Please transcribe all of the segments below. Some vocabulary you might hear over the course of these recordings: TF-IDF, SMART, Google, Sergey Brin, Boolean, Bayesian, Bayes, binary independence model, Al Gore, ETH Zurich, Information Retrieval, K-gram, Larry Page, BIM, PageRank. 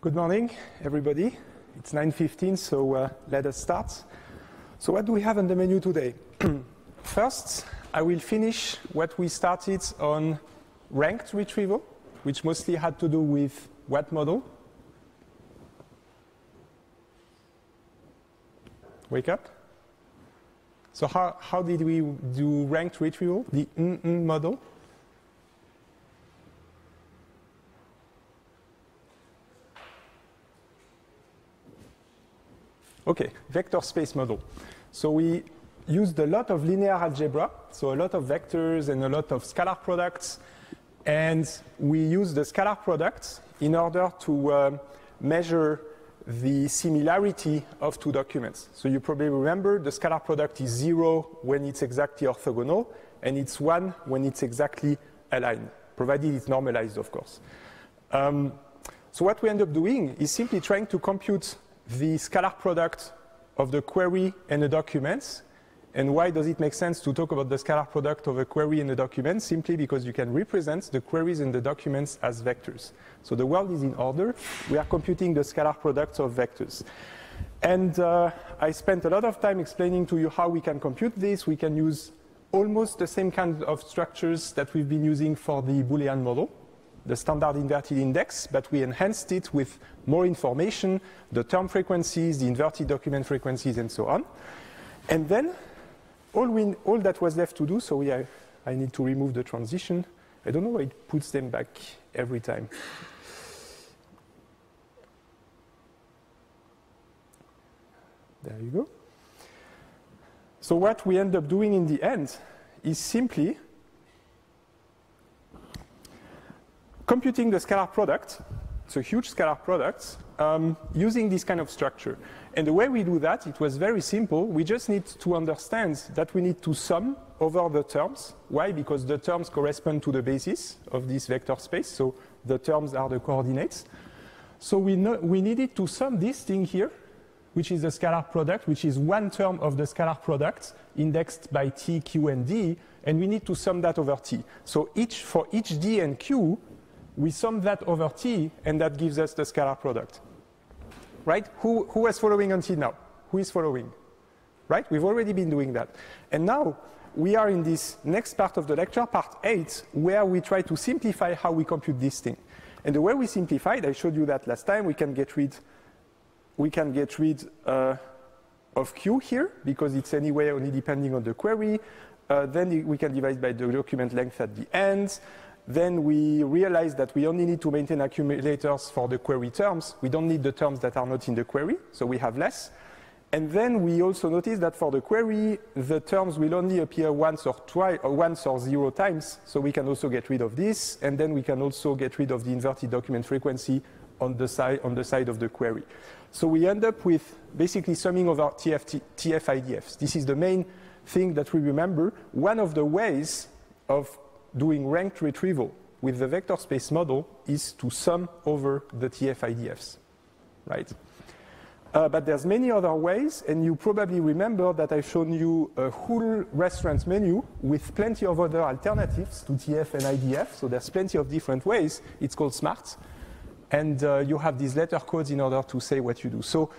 Good morning, everybody. It's 9:15, so let us start. So what do we have on the menu today? First, I will finish what we started on ranked retrieval, which mostly had to do with what model? Wake up. So how did we do ranked retrieval? The model. Okay, vector space model. So we used a lot of linear algebra, so a lot of vectors and a lot of scalar products, and we used the scalar products in order to measure the similarity of two documents. So you probably remember the scalar product is 0 when it's exactly orthogonal, and it's 1 when it's exactly aligned, provided it's normalized, of course. So what we end up doing is simply trying to compute the scalar product of the query and the documents. And why does it make sense to talk about the scalar product of a query and a document? Simply because you can represent the queries and the documents as vectors. So the world is in order. We are computing the scalar products of vectors. And I spent a lot of time explaining to you how we can compute this. We can use almost the same kind of structures that we've been using for the Boolean model, the standard inverted index, but we enhanced it with more information, the term frequencies, the inverted document frequencies, and so on. And then all that was left to do, so yeah, I need to remove the transition. I don't know why it puts them back every time. There you go. So what we end up doing in the end is simply computing the scalar product, so huge scalar products, using this kind of structure. And the way we do that, it was very simple. We just need to understand that we need to sum over the terms. Why? Because the terms correspond to the basis of this vector space, so the terms are the coordinates. So we needed to sum this thing here, which is the scalar product, which is one term of the scalar product indexed by t, q, and d, and we need to sum that over t. So for each d and q, we sum that over t, and that gives us the scalar product. Right? Who was following until now? Who is following? Right? We've already been doing that. And now we are in this next part of the lecture, part 8, where we try to simplify how we compute this thing. And the way we simplified, I showed you that last time, we can get rid of q here, because it's anyway only depending on the query. Then we can divide by the document length at the end. Then we realize that we only need to maintain accumulators for the query terms. We don't need the terms that are not in the query, so we have less. And then we also notice that for the query, the terms will only appear once or zero times, so we can also get rid of this. And then we can also get rid of the inverted document frequency on the side of the query. So we end up with basically summing over TF-IDFs. This is the main thing that we remember. One of the ways of doing ranked retrieval with the vector space model is to sum over the TF-IDFs, right? But there's many other ways, and you probably remember that I've shown you a whole restaurant menu with plenty of other alternatives to TF and IDF, so there's plenty of different ways. It's called SMART, and you have these letter codes in order to say what you do. So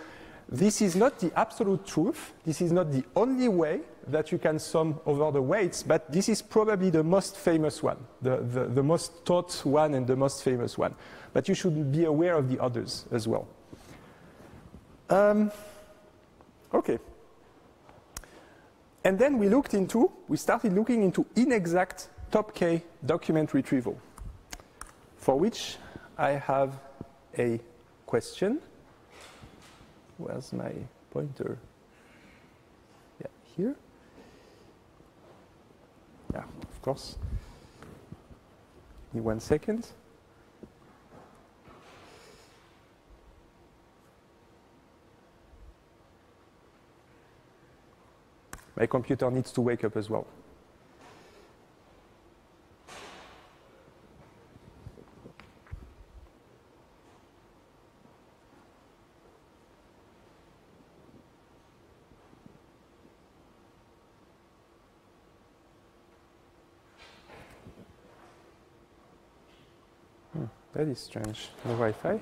this is not the absolute truth. This is not the only way that you can sum over the weights, but this is probably the most famous one, the most taught one and the most famous one. But you should be aware of the others as well. Okay. And then we started looking into inexact top K document retrieval, for which I have a question. Where's my pointer? Yeah, here. Yeah, of course. Give me 1 second. My computer needs to wake up as well. That is strange, no Wi-Fi.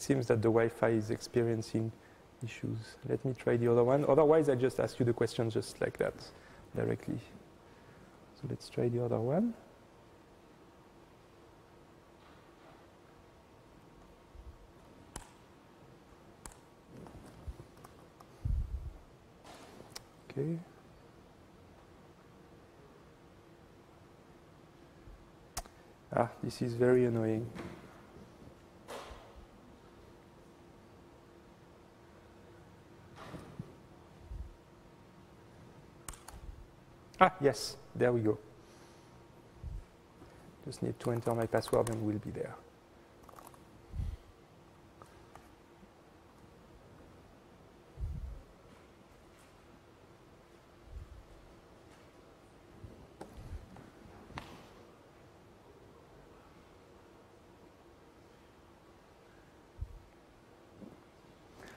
It seems that the Wi-Fi is experiencing issues. Let me try the other one. Otherwise, I just ask you the question just like that directly. So let's try the other one. Okay. Ah, this is very annoying. Ah, yes, there we go. Just need to enter my password and we'll be there.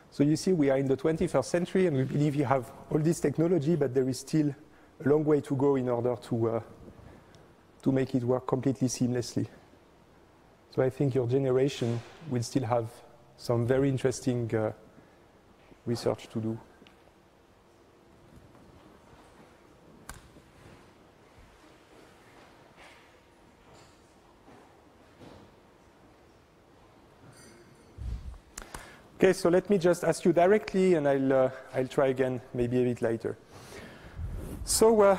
So you see, we are in the 21st century and we believe you have all this technology, but there is still a long way to go in order to make it work completely seamlessly. So I think your generation will still have some very interesting research to do. Okay, so let me just ask you directly, and I'll try again maybe a bit later. So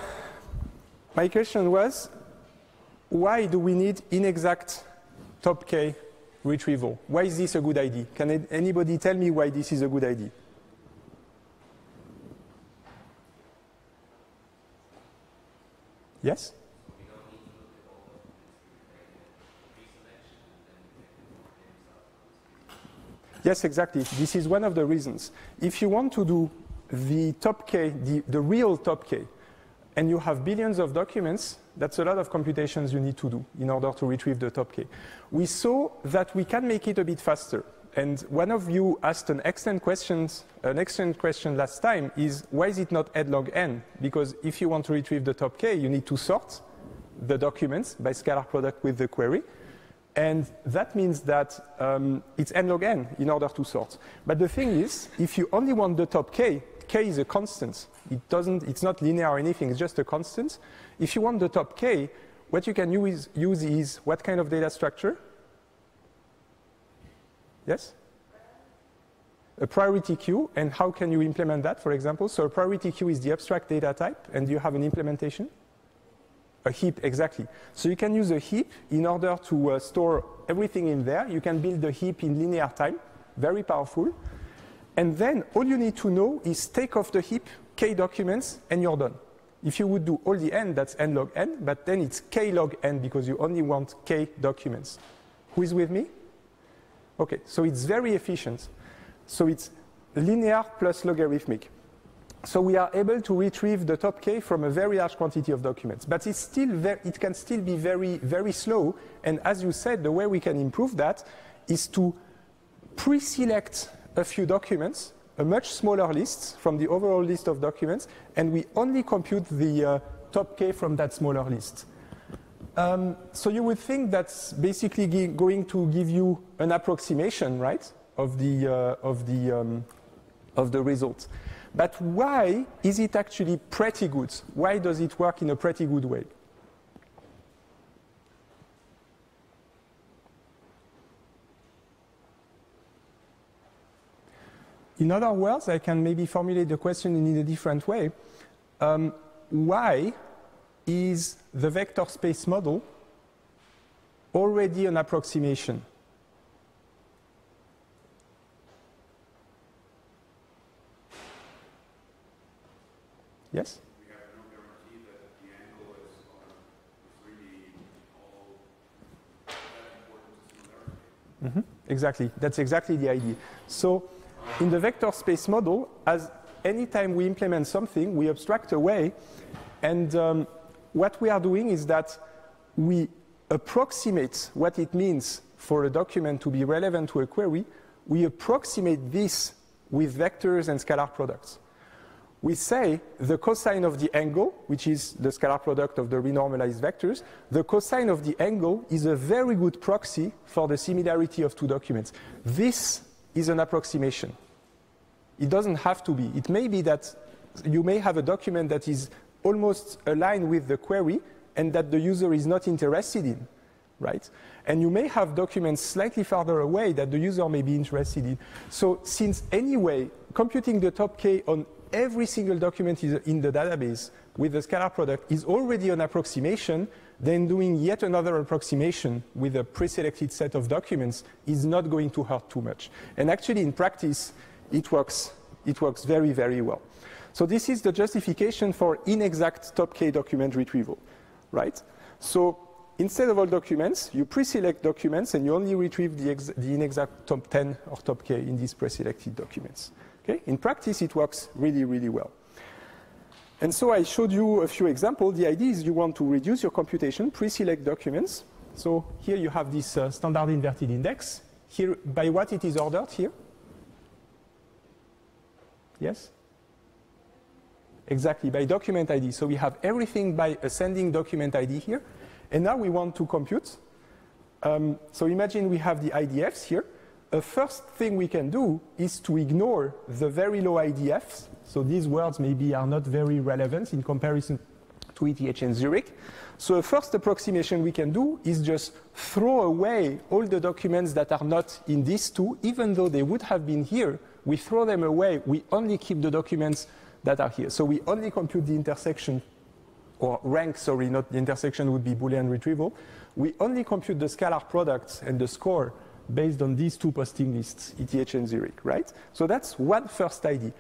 my question was, why do we need inexact top K retrieval? Why is this a good idea? Can anybody tell me why this is a good idea? Yes? Yes, exactly. This is one of the reasons. If you want to do the top K, the real top K, and you have billions of documents, that's a lot of computations you need to do in order to retrieve the top K. We saw that we can make it a bit faster. And one of you asked an excellent question last time is, why is it not headlog n? Because if you want to retrieve the top K, you need to sort the documents by scalar product with the query. And that means that it's n log n in order to sort. But the thing is, if you only want the top K, K is a constant. It's not linear or anything, it's just a constant. If you want the top K, what you can use is what kind of data structure? Yes? A priority queue, and how can you implement that, for example? So a priority queue is the abstract data type, and do you have an implementation? A heap, exactly. So you can use a heap in order to store everything in there. You can build the heap in linear time, very powerful. And then all you need to know is take off the heap, K documents, and you're done. If you would do all the N, that's N log N, but then it's K log N because you only want K documents. Who is with me? Okay, so it's very efficient. So it's linear plus logarithmic. So we are able to retrieve the top K from a very large quantity of documents. But it's still it can still be very, very slow. And as you said, the way we can improve that is to pre-select a few documents, a much smaller list from the overall list of documents, and we only compute the top K from that smaller list. So you would think that's basically going to give you an approximation, right, of the result. But why is it actually pretty good? Why does it work in a pretty good way? In other words, I can maybe formulate the question in a different way. Why is the vector space model already an approximation? Yes? We have no guarantee that the angle is really all that important to similarity. Mm-hmm. Exactly. That's exactly the idea. So in the vector space model, as any time we implement something, we abstract away, and what we are doing is that we approximate what it means for a document to be relevant to a query. We approximate this with vectors and scalar products. we say the cosine of the angle, which is the scalar product of the renormalized vectors, the cosine of the angle is a very good proxy for the similarity of two documents. This is an approximation. It doesn't have to be. It may be that you may have a document that is almost aligned with the query and that the user is not interested in, right? And you may have documents slightly farther away that the user may be interested in. So since anyway, computing the top K on every single document is in the database with the scalar product is already an approximation, then doing yet another approximation with a pre-selected set of documents is not going to hurt too much. And actually, in practice, it works very, very well. So this is the justification for inexact top K document retrieval, right? So instead of all documents, you pre-select documents and you only retrieve the inexact top 10 or top K in these pre-selected documents. Okay? In practice, it works really, really well. And so I showed you a few examples. The idea is you want to reduce your computation, pre-select documents. So here you have this standard inverted index. Here, by what it is ordered here? Yes? Exactly, by document ID. So we have everything by ascending document ID here. And now we want to compute. So imagine we have the IDFs here. The first thing we can do is to ignore the very low IDFs. So these words maybe are not very relevant in comparison to ETH and Zurich. So the first approximation we can do is just throw away all the documents that are not in these two, even though they would have been here. We throw them away. We only keep the documents that are here. So we only compute the intersection, or rank, sorry, not the intersection would be Boolean retrieval. We only compute the scalar products and the score based on these two posting lists, ETH and Zurich, right? So that's one first idea.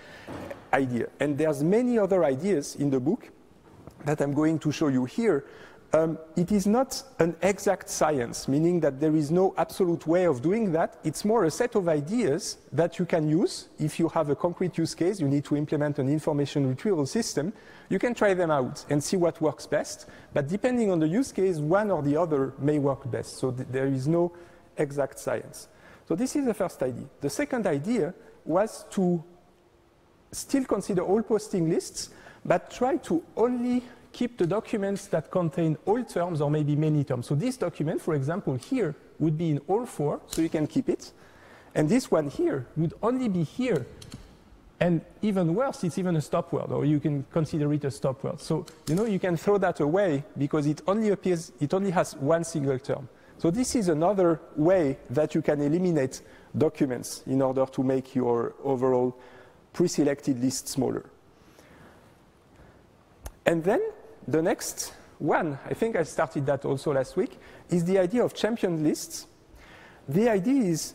And there's many other ideas in the book that I'm going to show you here. It is not an exact science, meaning that there is no absolute way of doing that. It's more a set of ideas that you can use. If you have a concrete use case, you need to implement an information retrieval system. You can try them out and see what works best. But depending on the use case, one or the other may work best. So there is no exact science. So this is the first idea. The second idea was to still consider all posting lists, but try to only keep the documents that contain all terms or maybe many terms. So this document, for example, here would be in all four, so you can keep it. And this one here would only be here. And even worse, it's even a stop word, or you can consider it a stop word. So you know you can throw that away because it only appears, it only has one single term. So this is another way that you can eliminate documents in order to make your overall pre-selected list smaller. And then the next one, I think I started that also last week, is the idea of champion lists. The idea is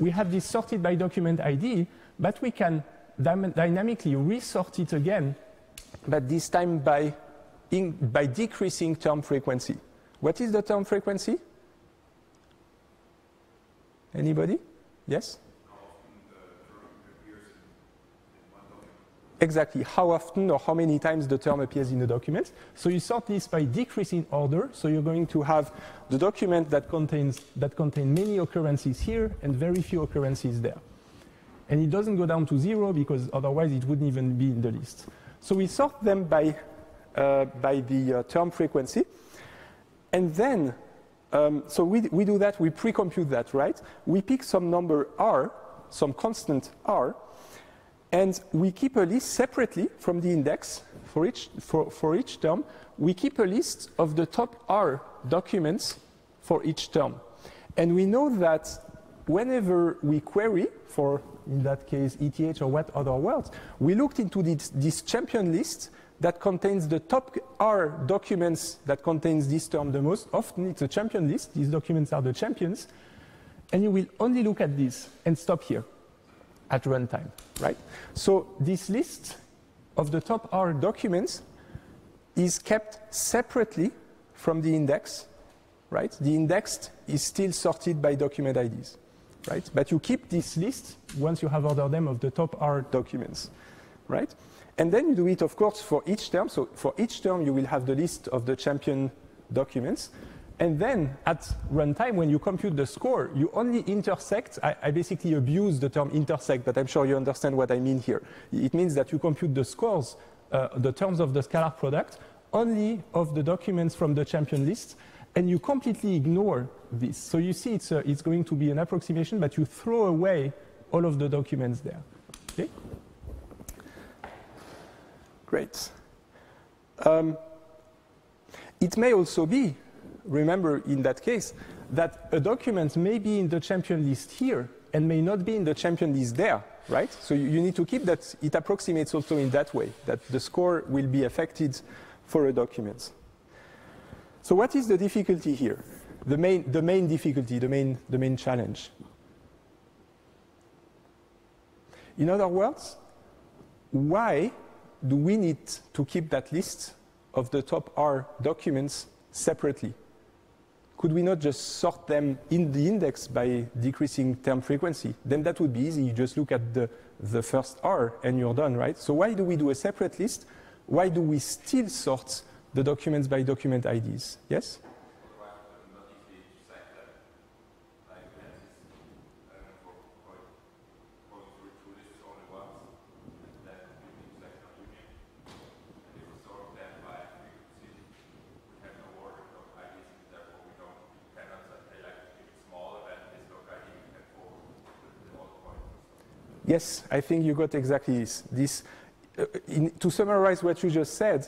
we have this sorted by document ID, but we can dynamically resort it again, but this time by decreasing term frequency. What is the term frequency? Anybody? Yes? How often the term appears in one document. Exactly. How often or how many times the term appears in the document. So you sort this by decreasing order. So you're going to have the document that contains many occurrences here and very few occurrences there. And it doesn't go down to zero because otherwise it wouldn't even be in the list. So we sort them by the term frequency. And then, so we do that, we pre-compute that, right? We pick some number R, some constant R, and we keep a list separately from the index for each term. We keep a list of the top R documents for each term. And we know that whenever we query for, in that case, ETH or what other words, we looked into this champion list that contains the top R documents that contains this term the most. Often it's a champion list. These documents are the champions. And you will only look at this and stop here at runtime, right? So this list of the top R documents is kept separately from the index, right? The index is still sorted by document IDs, right? But you keep this list once you have ordered them of the top R documents, right? And then you do it, of course, for each term. So for each term, you will have the list of the champion documents. And then at runtime, when you compute the score, you only intersect. I basically abuse the term intersect, but I'm sure you understand what I mean here. It means that you compute the scores, the terms of the scalar product, only of the documents from the champion list, and you completely ignore this. So you see it's going to be an approximation, but you throw away all of the documents there. Okay? Great. It may also be, remember in that case, that a document may be in the champion list here and may not be in the champion list there, right? So you need to keep that it approximates also in that way, that the score will be affected for a document. So what is the difficulty here? The main difficulty, the main challenge. In other words, why do we need to keep that list of the top R documents separately? Could we not just sort them in the index by decreasing term frequency? Then that would be easy. You just look at the first R and you're done, right? So why do we do a separate list? Why do we still sort the documents by document IDs? Yes? Yes, I think you got exactly this. To summarize what you just said,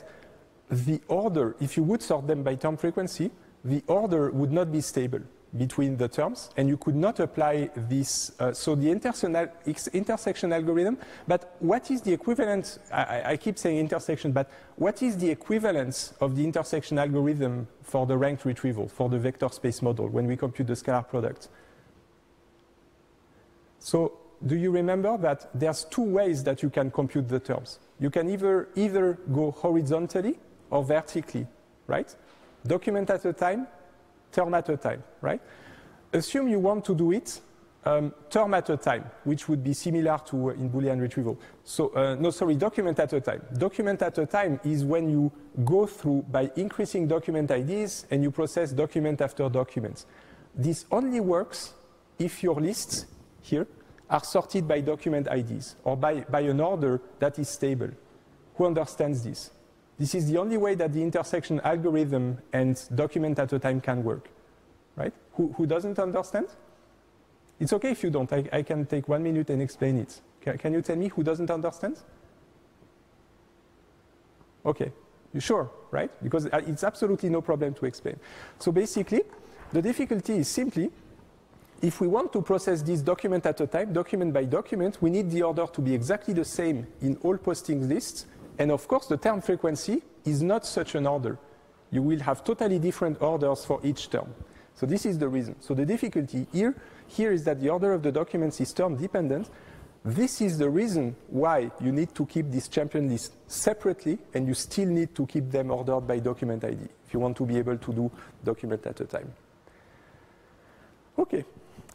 the order, if you would sort them by term frequency, the order would not be stable between the terms, and you could not apply this. So the intersection algorithm, but what is the equivalent? I keep saying intersection, but what is the equivalence of the intersection algorithm for the ranked retrieval, for the vector space model, when we compute the scalar product? So, do you remember that there's two ways that you can compute the terms? You can either go horizontally or vertically, right? Document at a time, term at a time, right? Assume you want to do it term at a time, which would be similar to in Boolean retrieval. So, no, sorry, document at a time. Document at a time is when you go through by increasing document IDs and you process document after document. This only works if your lists here are sorted by document IDs or by an order that is stable. Who understands this? This is the only way that the intersection algorithm and document at a time can work, right? Who doesn't understand? It's okay if you don't. I can take 1 minute and explain it. Can you tell me who doesn't understand? Okay, you sure, right? Because it's absolutely no problem to explain. So basically, the difficulty is simply, if we want to process this document at a time, document by document, we need the order to be exactly the same in all posting lists. And of course, the term frequency is not such an order. You will have totally different orders for each term. So this is the reason. So the difficulty here is that the order of the documents is term dependent. This is the reason why you need to keep this champion list separately, and you still need to keep them ordered by document ID if you want to be able to do document at a time. Okay.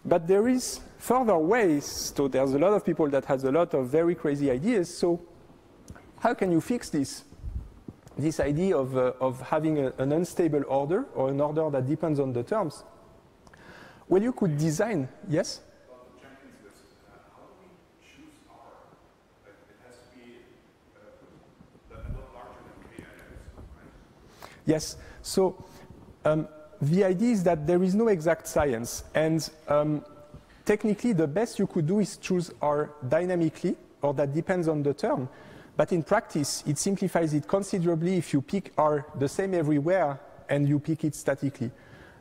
But there is further ways. So there's a lot of people that has a lot of very crazy ideas. So how can you fix this? This idea of having an unstable order or an order that depends on the terms? Well, you could design, yes? Yes. So the idea is that there is no exact science, and technically the best you could do is choose R dynamically, or that depends on the term, but in practice it simplifies it considerably if you pick R the same everywhere and you pick it statically.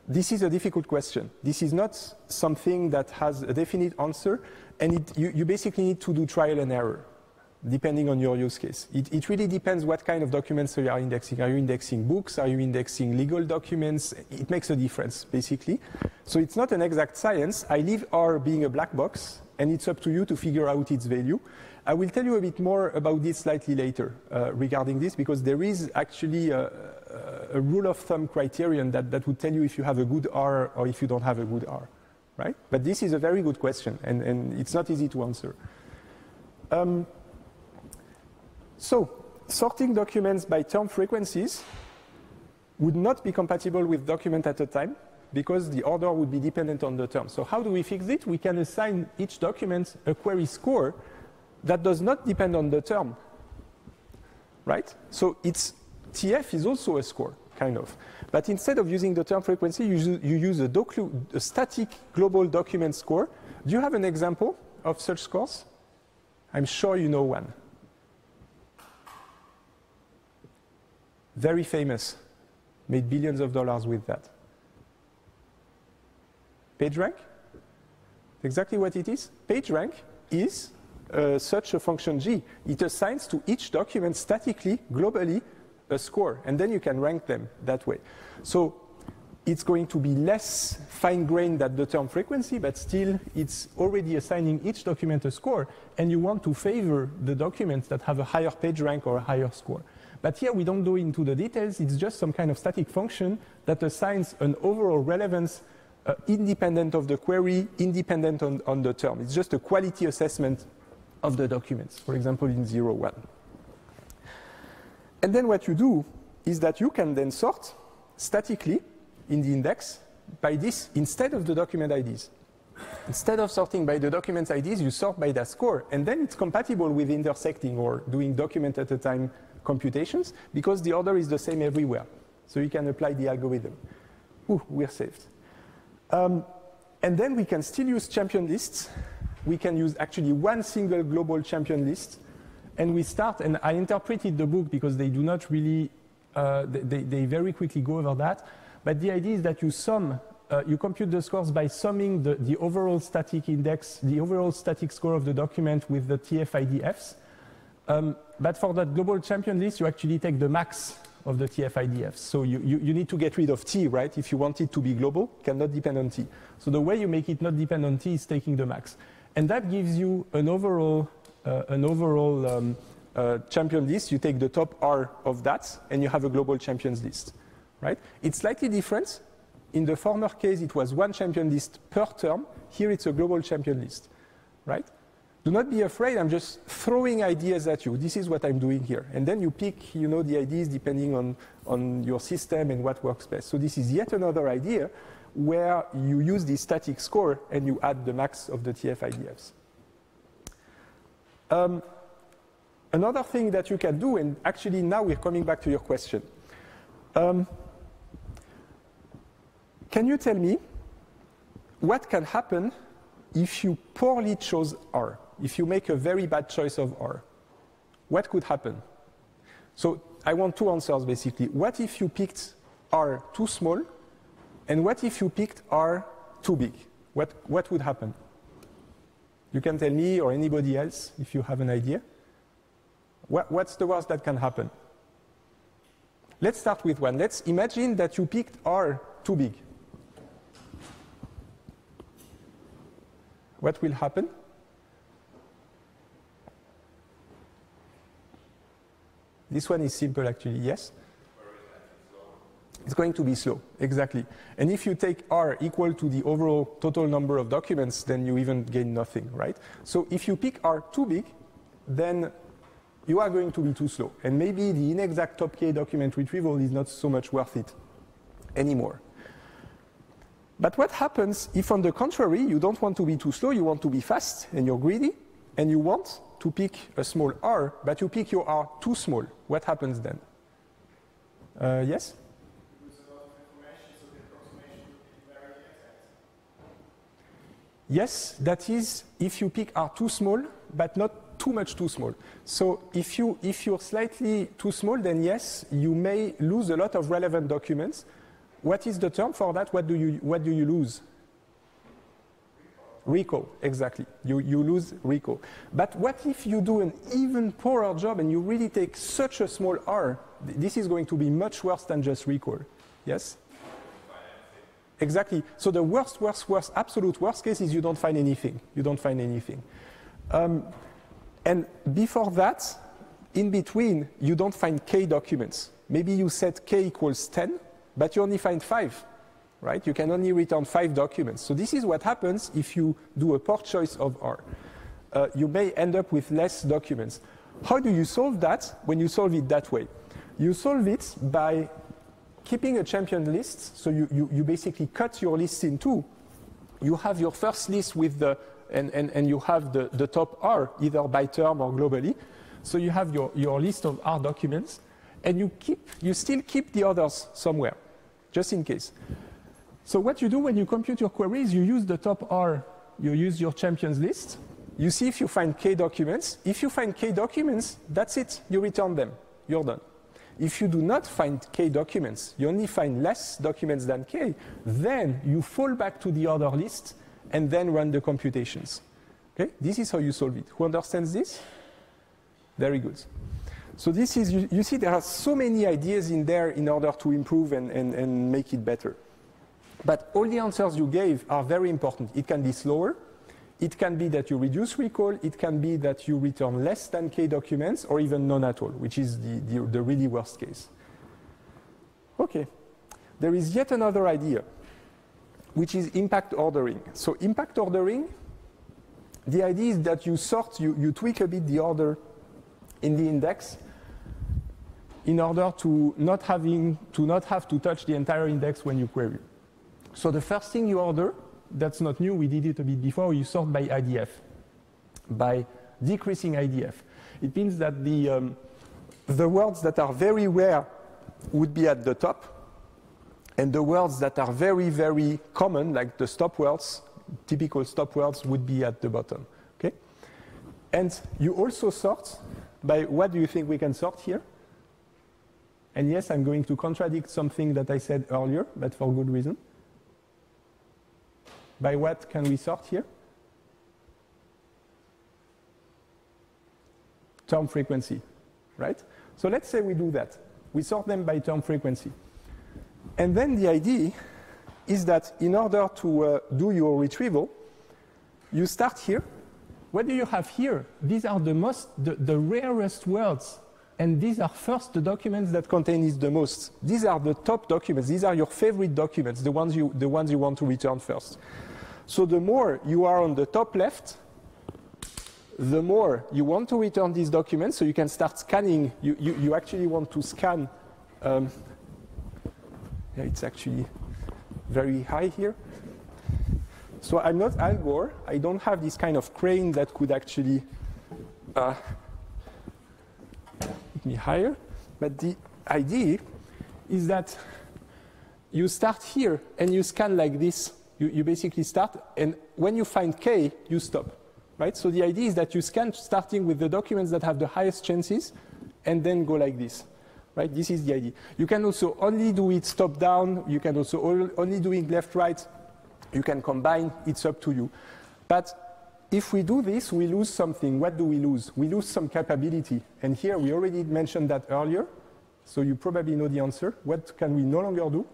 This is a difficult question. This is not something that has a definite answer, and you basically need to do trial and error depending on your use case. It really depends what kind of documents you are indexing. Are you indexing books? Are you indexing legal documents? It makes a difference, basically. So it's not an exact science. I leave R being a black box, and it's up to you to figure out its value. I will tell you a bit more about this slightly later regarding this, because there is actually a rule of thumb criterion that would tell you if you have a good R or if you don't have a good R, right? But this is a very good question, and it's not easy to answer. So, sorting documents by term frequencies would not be compatible with document at a time because the order would be dependent on the term. So how do we fix it? We can assign each document a query score that does not depend on the term, right? So it's TF is also a score, kind of. But instead of using the term frequency, you use a static global document score. Do you have an example of such scores? I'm sure you know one. Very famous. Made billions of dollars with that. PageRank? Exactly what it is. PageRank is such a function G. It assigns to each document statically, globally, a score, and then you can rank them that way. So it's going to be less fine-grained than the term frequency, but still it's already assigning each document a score, and you want to favor the documents that have a higher page rank or a higher score. But here we don't go into the details, it's just some kind of static function that assigns an overall relevance independent of the query, independent on the term. It's just a quality assessment of the documents, for example in 0, 1. And then what you do is that you can then sort statically in the index by this instead of the document IDs. Instead of sorting by the document IDs, you sort by that score. And then it's compatible with intersecting or doing document at a time computations because the order is the same everywhere. So you can apply the algorithm. Ooh, we're saved. And then we can still use champion lists. We can use actually one single global champion list. And we start, and I interpreted the book because they do not really, they very quickly go over that. But the idea is that you sum, you compute the scores by summing the overall static index, the overall static score of the document with the TF-IDFs. But for that global champion list, you actually take the max of the TF-IDFs. So you need to get rid of T, right? If you want it to be global, it cannot depend on T. So the way you make it not depend on T is taking the max. And that gives you an overall champion list. You take the top R of that, and you have a global champions list, right? It's slightly different. In the former case, it was one champion list per term. Here, it's a global champion list, right? Do not be afraid. I'm just throwing ideas at you. This is what I'm doing here. And then you pick, you know, the ideas depending on your system and what works best. So this is yet another idea where you use the static score and you add the max of the TF-IDFs. Another thing that you can do, and actually now we're coming back to your question. Can you tell me what can happen if you poorly chose R, if you make a very bad choice of R? What could happen? So I want two answers basically. What if you picked R too small, and what if you picked R too big? What would happen? You can tell me or anybody else if you have an idea. What's the worst that can happen? Let's start with one. Let's imagine that you picked R too big. What will happen? This one is simple actually, yes? It's going to be slow, exactly. And if you take R equal to the overall total number of documents, then you even gain nothing, right? So if you pick R too big, then you are going to be too slow. And maybe the inexact top K document retrieval is not so much worth it anymore. But what happens if, on the contrary, you don't want to be too slow, you want to be fast, and you're greedy, and you want to pick a small R, but you pick your R too small? What happens then? Yes? Yes, that is if you pick R too small, but not too much too small. So if you're slightly too small, then yes, you may lose a lot of relevant documents. What is the term for that? What do you lose? Recall, exactly. You lose recall. But what if you do an even poorer job and you really take such a small R? This is going to be much worse than just recall. Yes? Exactly. So the worst, absolute worst case is you don't find anything. You don't find anything. And before that, in between, you don't find K documents. Maybe you set K equals 10, but you only find 5, right? You can only return 5 documents. So this is what happens if you do a poor choice of R. You may end up with less documents. How do you solve that when you solve it that way? You solve it by keeping a champion list, so you basically cut your lists in two. You have your first list with the, and you have the top R, either by term or globally. So you have your list of R documents, and you still keep the others somewhere, just in case. So what you do when you compute your queries, you use the top R, you use your champions list, you see if you find K documents. If you find K documents, that's it, you return them, you're done. If you do not find K documents, you only find less documents than K, then you fall back to the other list and then run the computations. Okay? This is how you solve it. Who understands this? Very good. So this is, you see there are so many ideas in there in order to improve and make it better. But all the answers you gave are very important. It can be slower. It can be that you reduce recall. It can be that you return less than K documents or even none at all, which is the really worst case. Okay. There is yet another idea, which is impact ordering. So impact ordering, the idea is that you sort, you tweak a bit the order in the index in order to not have to touch the entire index when you query. So the first thing you order, that's not new, we did it a bit before, you sort by IDF, by decreasing IDF. It means that the words that are very rare would be at the top, and the words that are very, very common, like the stop words, typical stop words, would be at the bottom. Okay? And you also sort by what do you think we can sort here? And yes, I'm going to contradict something that I said earlier, but for good reason. By what can we sort here? Term frequency, right? So let's say we do that. We sort them by term frequency. And then the idea is that in order to do your retrieval, you start here. What do you have here? These are the rarest words, and these are first the documents that contain it the most. These are the top documents. These are your favorite documents, the ones you want to return first. So the more you are on the top left, the more you want to return these documents, so you can start scanning. You actually want to scan. Yeah, it's actually very high here. So I'm not Al Gore. I don't have this kind of crane that could actually hit me higher. But the idea is that you start here and you scan like this. You basically start, and when you find K, you stop. Right? So the idea is that you scan starting with the documents that have the highest chances and then go like this. Right? This is the idea. You can also only do it top down. You can also only do it left right. You can combine. It's up to you. But if we do this, we lose something. What do we lose? We lose some capability. And here we already mentioned that earlier. So you probably know the answer. What can we no longer do?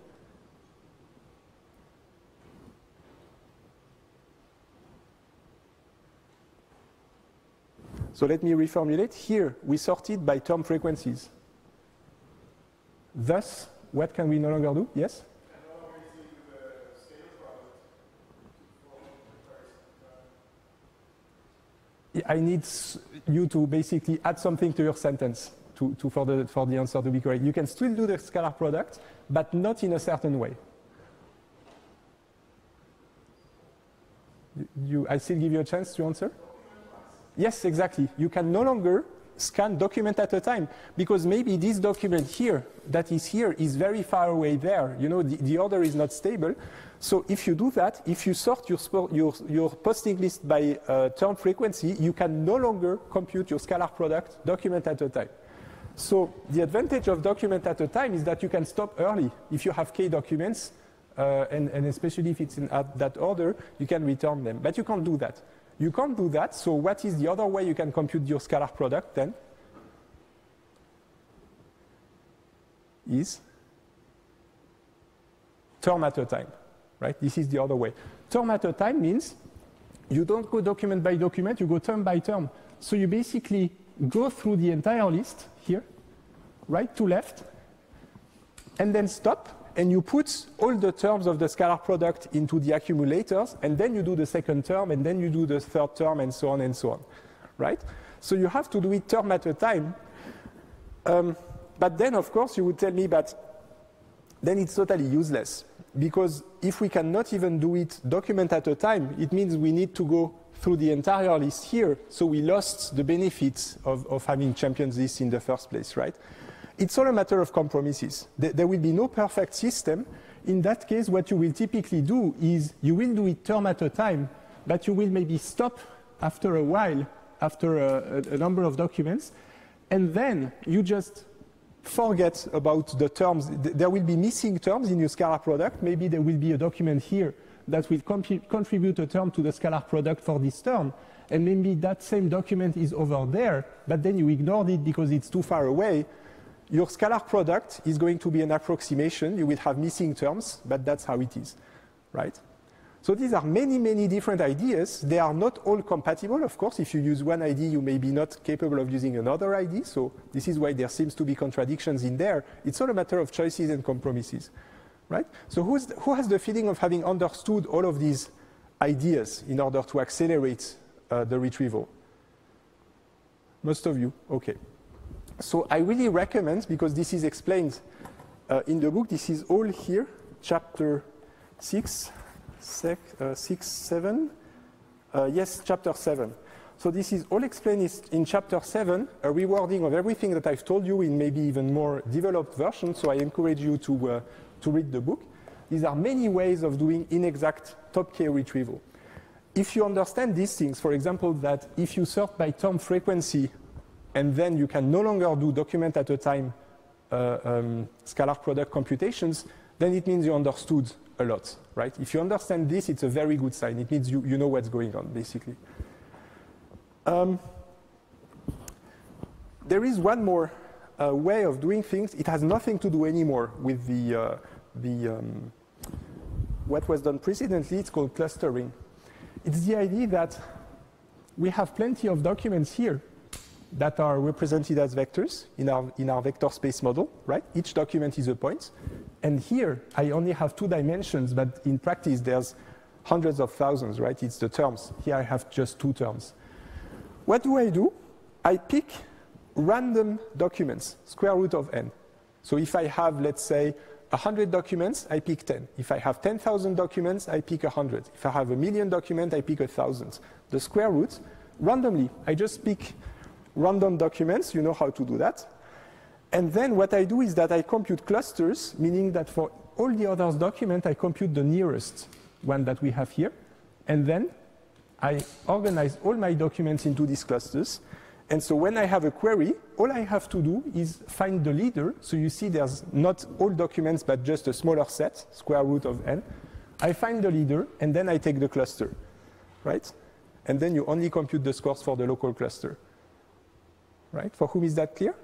So let me reformulate. Here we sorted by term frequencies. Thus, what can we no longer do? Yes? I need you to basically add something to your sentence for the answer to be correct. You can still do the scalar product, but not in a certain way. I still give you a chance to answer? Yes, exactly. You can no longer scan document at a time, because maybe this document here, that is here, is very far away there. You know, the order is not stable. So if you do that, if you sort your posting list by term frequency, you can no longer compute your scalar product document at a time. So the advantage of document at a time is that you can stop early. If you have K documents, and especially if it's in that order, you can return them. But you can't do that. You can't do that, so what is the other way you can compute your scalar product then? Is term at a time, right? This is the other way. Term at a time means you don't go document by document, you go term by term. So you basically go through the entire list here, right to left, and then stop, and you put all the terms of the scalar product into the accumulators, and then you do the second term, and then you do the third term, and so on, right? So you have to do it term at a time. But then, of course, you would tell me, but then it's totally useless. Because if we cannot even do it document at a time, it means we need to go through the entire list here, so we lost the benefits of having champions lists in the first place, right? It's all a matter of compromises. There will be no perfect system. In that case, what you will typically do is you will do it term at a time, but you will maybe stop after a while, after a number of documents, and then you just forget about the terms. There will be missing terms in your Scala product. Maybe there will be a document here that will contribute a term to the scalar product for this term, and maybe that same document is over there, but then you ignored it because it's too far away. Your scalar product is going to be an approximation. You will have missing terms, but that's how it is, right? So these are many, many different ideas. They are not all compatible, of course. If you use one ID, you may be not capable of using another ID, so this is why there seems to be contradictions in there. It's all a matter of choices and compromises. Right? So who has the feeling of having understood all of these ideas in order to accelerate the retrieval? Most of you, okay. So I really recommend, because this is explained in the book, this is all here, chapter 6, 7, yes, chapter 7. So this is all explained in chapter 7, a rewording of everything that I've told you in maybe even more developed version, so I encourage you to read the book. These are many ways of doing inexact top-tier retrieval. If you understand these things, for example, that if you sort by term frequency and then you can no longer do document at a time scalar product computations, then it means you understood a lot, right? If you understand this, it's a very good sign. It means you know what's going on, basically. There is one more way of doing things. It has nothing to do anymore with what was done precedently. It's called clustering. It's the idea that we have plenty of documents here that are represented as vectors in our vector space model, right? Each document is a point. And here, I only have two dimensions, but in practice, there's hundreds of thousands, right? It's the terms. Here, I have just two terms. What do? I pick random documents, square root of n. So if I have, let's say, 100 documents, I pick 10. If I have 10,000 documents, I pick 100. If I have 1,000,000 documents, I pick 1,000. The square root, randomly, I just pick random documents. You know how to do that. And then what I do is that I compute clusters, meaning that for all the other documents, I compute the nearest one that we have here. And then I organize all my documents into these clusters. And so when I have a query, all I have to do is find the leader. So you see there's not all documents, but just a smaller set, square root of n. I find the leader, and then I take the cluster, right? And then you only compute the scores for the local cluster, right? For whom is that clear?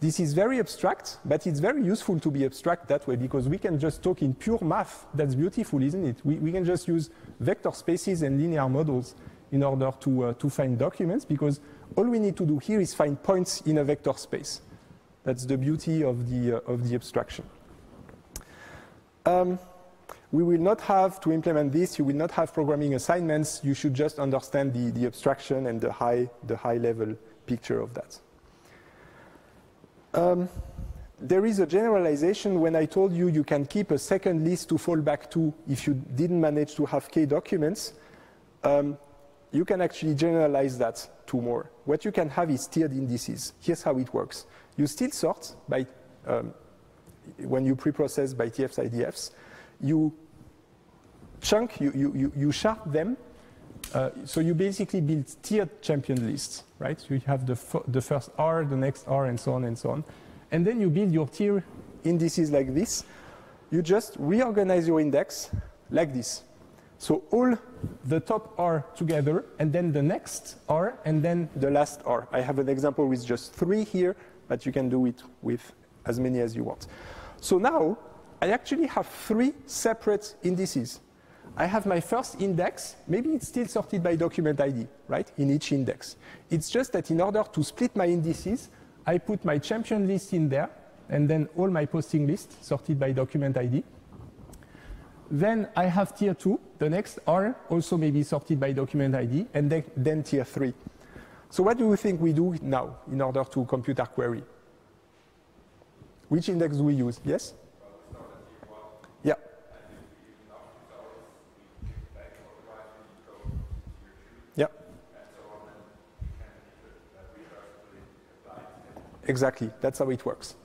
This is very abstract, but it's very useful to be abstract that way, because we can just talk in pure math. That's beautiful, isn't it? We can just use vector spaces and linear models in order to find documents, because all we need to do here is find points in a vector space. That's the beauty of the abstraction. We will not have to implement this. You will not have programming assignments. You should just understand the abstraction and the high level picture of that. There is a generalization when I told you you can keep a second list to fall back to if you didn't manage to have k documents. You can actually generalize that to more. What you can have is tiered indices. Here's how it works. You still sort by, when you pre-process by TF-IDFs, you chunk, you shard them. So you basically build tiered champion lists, right? So you have the first R, the next R, and so on and so on. And then you build your tier indices like this. You just reorganize your index like this. So all the top R together, and then the next R, and then the last R. I have an example with just 3 here, but you can do it with as many as you want. So now, I actually have 3 separate indices. I have my first index. Maybe it's still sorted by document ID, right, in each index. It's just that in order to split my indices, I put my champion list in there, and then all my posting lists sorted by document ID. Then I have tier 2, the next R, also maybe sorted by document ID, and then tier 3. So what do you think we do now in order to compute our query? Which index do we use? Yes? Exactly. That's how it works,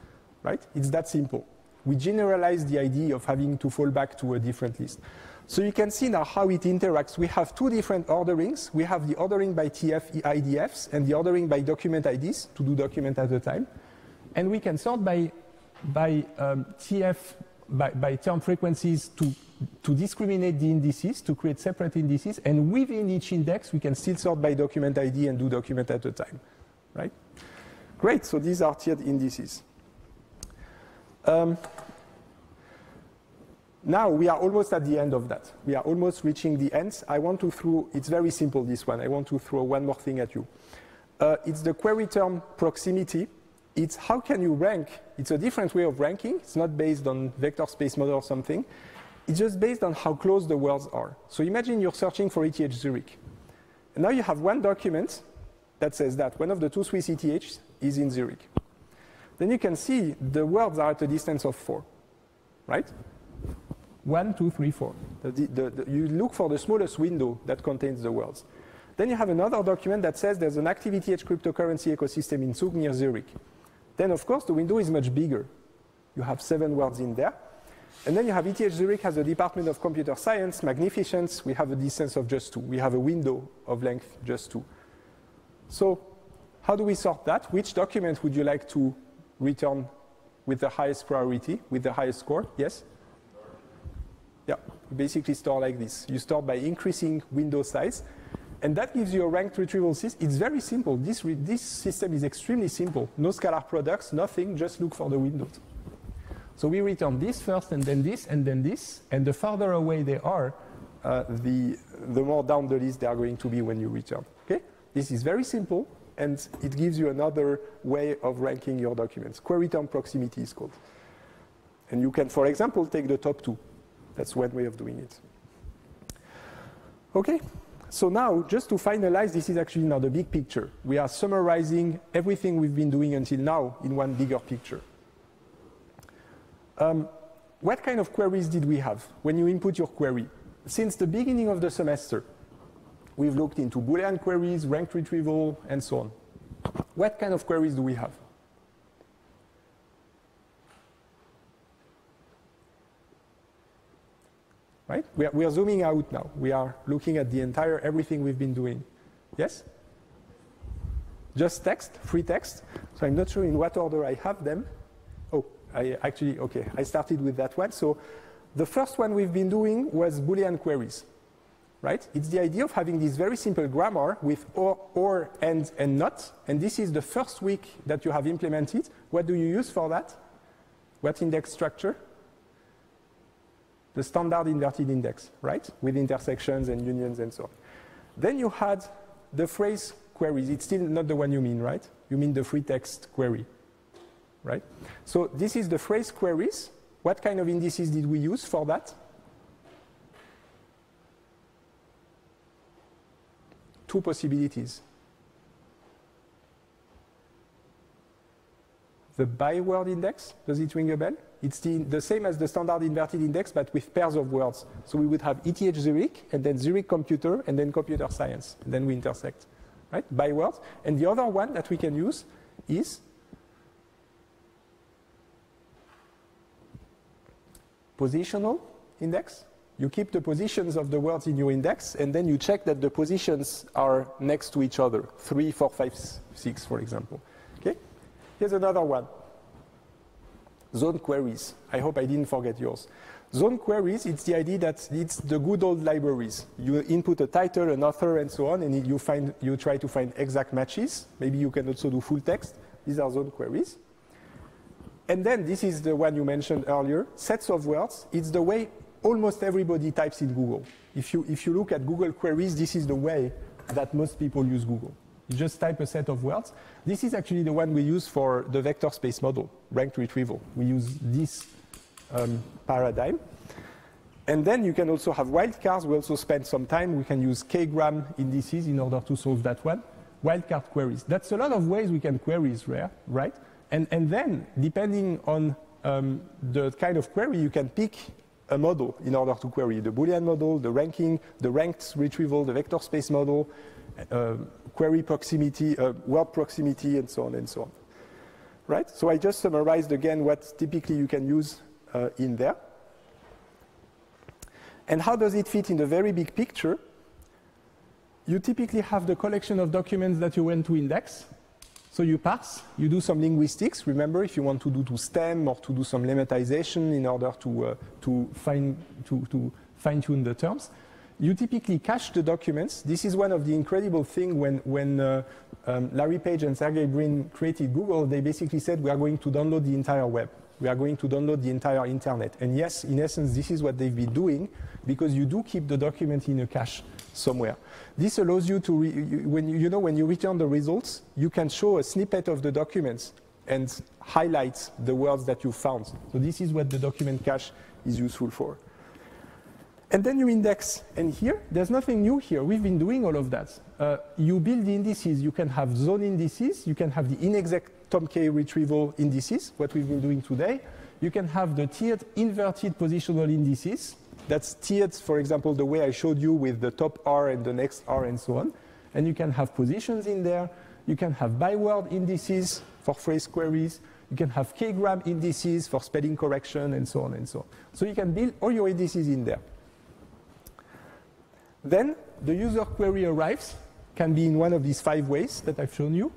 right? It's that simple. We generalize the idea of having to fall back to a different list. So you can see now how it interacts. We have two different orderings. We have the ordering by TF-IDFs and the ordering by document IDs to do document at a time. And we can sort by term frequencies to discriminate the indices, to create separate indices. And within each index, we can still sort by document ID and do document at a time, right? Great, so these are tiered indices. Now we are almost at the end of that. We are almost reaching the ends. I want to throw, it's very simple this one, I want to throw one more thing at you. It's the query term proximity. It's how can you rank, it's a different way of ranking, it's not based on vector space model or something, it's just based on how close the words are. So imagine you're searching for ETH Zurich. And now you have one document that says that one of the two Swiss ETHs is in Zurich. Then you can see the words are at a distance of 4, right? 1, 2, 3, 4. You look for the smallest window that contains the words. Then you have another document that says there's an active ETH cryptocurrency ecosystem in Zug near Zurich. Then, of course, the window is much bigger. You have 7 words in there. And then you have ETH Zurich has the Department of Computer Science, magnificence. We have a distance of just 2. We have a window of length just 2. So how do we sort that? Which document would you like to return with the highest priority, with the highest score? Yes? Yeah, you basically store like this. You store by increasing window size. And that gives you a ranked retrieval system. It's very simple. This system is extremely simple. No scalar products, nothing, just look for the windows. So we return this first, and then this, and then this. And the farther away they are, the more down the list they are going to be when you return. Okay? This is very simple, and it gives you another way of ranking your documents. Query term proximity is called. And you can, for example, take the top 2. That's one way of doing it. Okay, so now, just to finalize, this is actually now the big picture. We are summarizing everything we've been doing until now in one bigger picture. What kind of queries did we have when you input your query? Since the beginning of the semester, we've looked into Boolean queries, ranked retrieval, and so on. What kind of queries do we have? Right? We are zooming out now. We are looking at the entire everything we've been doing. Yes? Just text, free text. So I'm not sure in what order I have them. Oh, I actually, okay, I started with that one. So the first one we've been doing was Boolean queries, right? It's the idea of having this very simple grammar with or, and not. And this is the first week that you have implemented. What do you use for that? What index structure? The standard inverted index, right? With intersections and unions and so on. Then you had the phrase queries. It's still not the one you mean, right? You mean the free text query, right? So this is the phrase queries. What kind of indices did we use for that? 2 possibilities. The byword index, does it ring a bell? It's the same as the standard inverted index, but with pairs of words. So we would have ETH Zurich, and then Zurich computer, and then computer science. And then we intersect, right? Bywords. And the other one that we can use is positional index. You keep the positions of the words in your index, and then you check that the positions are next to each other. 3, 4, 5, 6, for example. Okay? Here's another one. Zone queries. I hope I didn't forget yours. Zone queries, it's the idea that it's the good old libraries. You input a title, an author, and so on, and you try to find exact matches. Maybe you can also do full text. These are zone queries. And then this is the one you mentioned earlier, sets of words. It's the way almost everybody types in Google. If you look at Google queries, this is the way that most people use Google. You just type a set of words. This is actually the one we use for the vector space model, ranked retrieval. We use this paradigm. And then you can also have wildcards. We also spent some time. We can use K-gram indices in order to solve that one. Wildcard queries. That's a lot of ways we can queries, right? And then, depending on the kind of query, you can pick a model in order to query. The Boolean model, the ranking, the ranked retrieval, the vector space model, query proximity, word proximity, and so on and so on. right? So I just summarized again what typically you can use in there. And how does it fit in the very big picture? You typically have the collection of documents that you want to index. So you parse, you do some linguistics. Remember, if you want to do stem or to do some lemmatization in order to fine-tune the terms, you typically cache the documents. This is one of the incredible things when Larry Page and Sergey Brin created Google. They basically said, we are going to download the entire web. We are going to download the entire internet. And yes, in essence, this is what they've been doing, because you do keep the document in a cache somewhere. This allows you to, when you return the results, you can show a snippet of the documents and highlight the words that you found. So this is what the document cache is useful for. And then you index. And here, there's nothing new here. We've been doing all of that. You build the indices. You can have zone indices. You can have the inexact TomK retrieval indices, what we've been doing today. You can have the tiered inverted positional indices. That's tiered, for example, the way I showed you with the top R and the next R and so on. And you can have positions in there. You can have byword indices for phrase queries. You can have K-gram indices for spelling correction and so on and so on. So you can build all your indices in there. Then the user query arrives, can be in one of these 5 ways that I've shown you.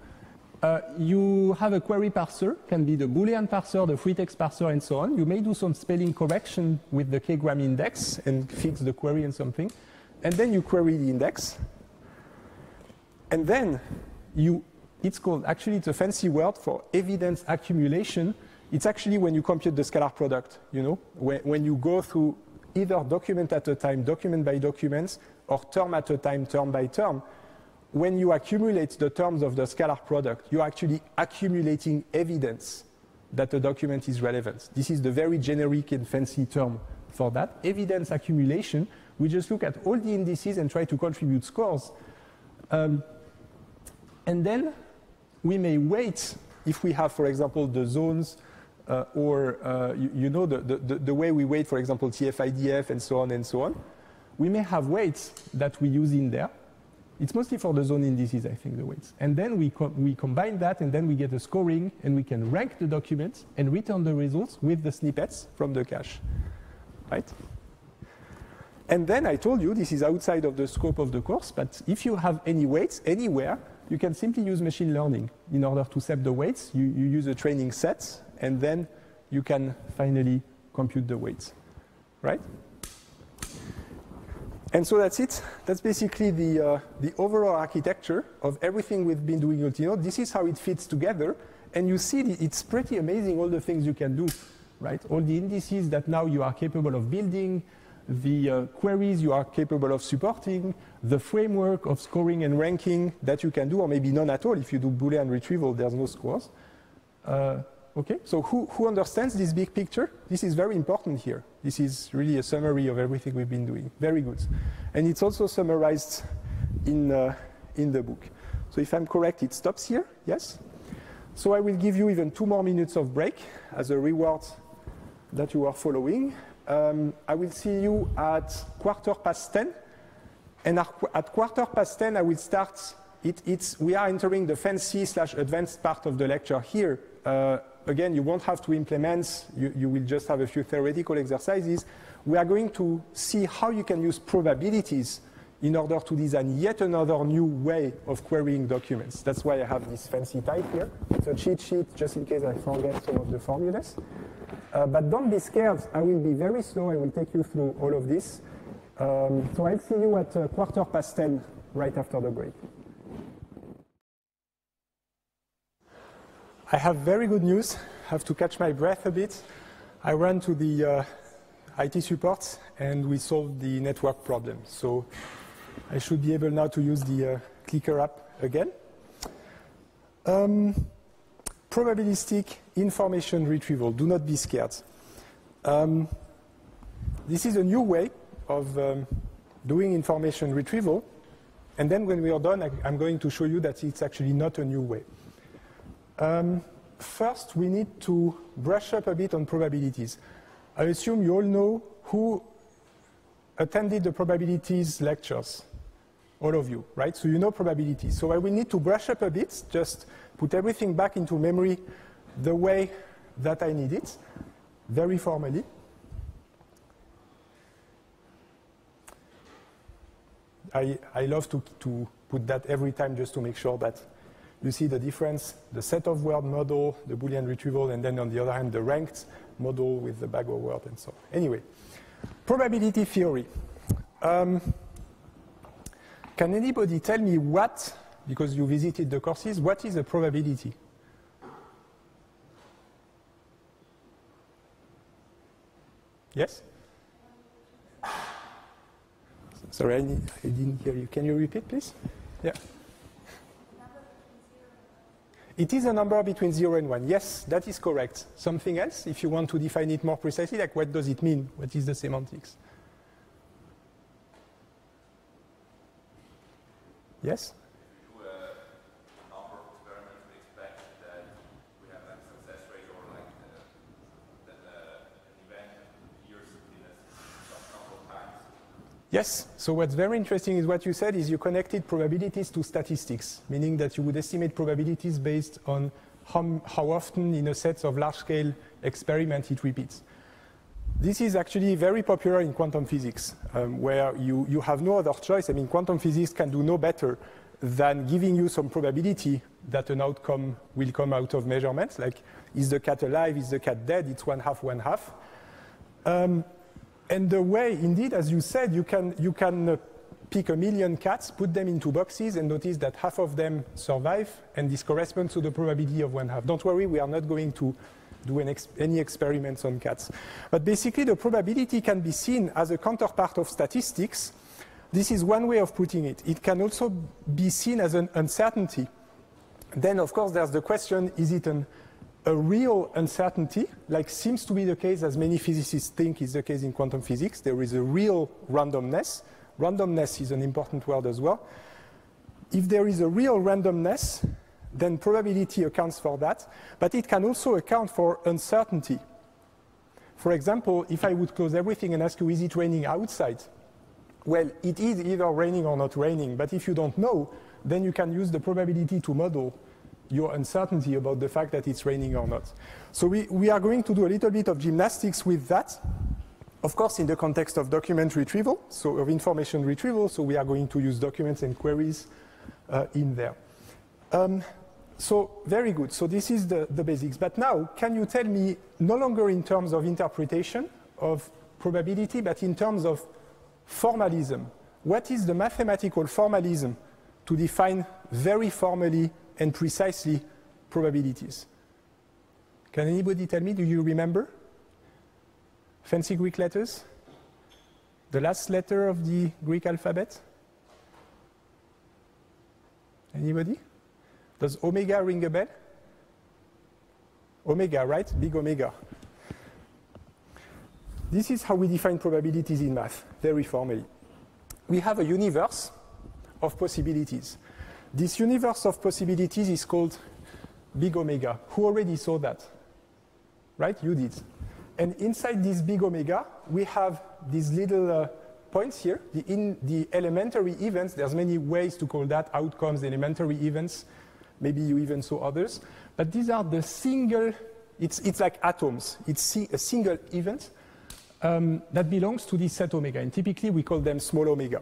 You have a query parser, can be the Boolean parser, the free text parser, and so on. You may do some spelling correction with the K-gram index and fix the query and something. And then you query the index. And then you, it's called, actually it's a fancy word for evidence accumulation. It's actually when you compute the scalar product, you know, when you go through either document at a time, document by document, or term at a time, term by term. When you accumulate the terms of the scalar product, you're actually accumulating evidence that the document is relevant. This is the very generic and fancy term for that. Evidence accumulation, we just look at all the indices and try to contribute scores. And then we may wait if we have, for example, the zones the way we weight, for example, TF-IDF and so on and so on. We may have weights that we use in there. It's mostly for the zone indices, I think, the weights. And then we combine that, and then we get a scoring, and we can rank the documents and return the results with the snippets from the cache, right? And then I told you this is outside of the scope of the course, but if you have any weights anywhere, you can simply use machine learning. In order to set the weights, you use a training set, and then you can finally compute the weights, right? And so that's it. That's basically the overall architecture of everything we've been doing. This is how it fits together, and you see it's pretty amazing all the things you can do, right? All the indices that now you are capable of building, the queries you are capable of supporting, the framework of scoring and ranking that you can do, or maybe none at all. If you do Boolean retrieval, there's no scores. Okay, so who understands this big picture? This is very important here. This is really a summary of everything we've been doing. Very good. And it's also summarized in the book. So if I'm correct, it stops here, yes? So I will give you even 2 more minutes of break as a reward that you are following. I will see you at 10:15. And at 10:15, I will start, we are entering the fancy/advanced part of the lecture here. Again, you won't have to implement, you will just have a few theoretical exercises. We are going to see how you can use probabilities in order to design yet another new way of querying documents. That's why I have this fancy type here. It's a cheat sheet, just in case I forget some of the formulas. But don't be scared. I will be very slow. I will take you through all of this. So I'll see you at 10:15, right after the break. I have very good news. I have to catch my breath a bit. I ran to the IT support, and we solved the network problem. So I should be able now to use the Clicker app again. Probabilistic information retrieval. Do not be scared. This is a new way of doing information retrieval. And then when we are done, I'm going to show you that it's actually not a new way. First, we need to brush up a bit on probabilities. I assume you all know who attended the probabilities lectures. All of you, right? So you know probabilities. So I will need to brush up a bit, just put everything back into memory the way that I need it, very formally. I love to put that every time just to make sure that you see the difference, the set of word model, the Boolean retrieval, and then on the other hand, the ranked model with the bag of word and so on. Anyway, probability theory. Can anybody tell me what, because you visited the courses, what is the probability? Yes? Sorry, I didn't hear you. Can you repeat, please? Yeah. It is a number between 0 and 1. Yes, that is correct. Something else, if you want to define it more precisely, like what does it mean? What is the semantics? Yes? If you do a number of experiments and expect that we have a success rate or like an event appears in a couple of times. Yes, so what's very interesting is what you said is you connected probabilities to statistics, meaning that you would estimate probabilities based on how often in a set of large-scale experiments it repeats. This is actually very popular in quantum physics, where you have no other choice. I mean, quantum physics can do no better than giving you some probability that an outcome will come out of measurements, like is the cat alive, is the cat dead, it's 1/2, 1/2. And the way, indeed, as you said, you can pick 1 million cats, put them into boxes, and notice that 1/2 of them survive, and this corresponds to the probability of 1/2. Don't worry, we are not going to do any experiments on cats. But basically, the probability can be seen as a counterpart of statistics. This is one way of putting it. It can also be seen as an uncertainty. Then, of course, there's the question, is it a real uncertainty, like seems to be the case as many physicists think is the case in quantum physics? There is a real randomness. Randomness is an important word as well. If there is a real randomness, then probability accounts for that, but it can also account for uncertainty. For example, if I would close everything and ask you, is it raining outside? Well, it is either raining or not raining, but if you don't know, then you can use the probability to model your uncertainty about the fact that it's raining or not. So we are going to do a little bit of gymnastics with that, of course, in the context of document retrieval, so of information retrieval, so we are going to use documents and queries in there. So very good. So this is the basics. But now, can you tell me, no longer in terms of interpretation of probability, but in terms of formalism? What is the mathematical formalism to define very formally and precisely probabilities? Can anybody tell me? Do you remember? Fancy Greek letters? The last letter of the Greek alphabet? Anybody? Does omega ring a bell? Omega, right? Big omega. This is how we define probabilities in math, very formally. We have a universe of possibilities. This universe of possibilities is called big omega. Who already saw that? Right? You did. And inside this big omega, we have these little points here, the elementary events. There's many ways to call that, outcomes, elementary events. Maybe you even saw others. But these are the single, it's like atoms. It's a single event that belongs to this set omega. And typically, we call them small omega.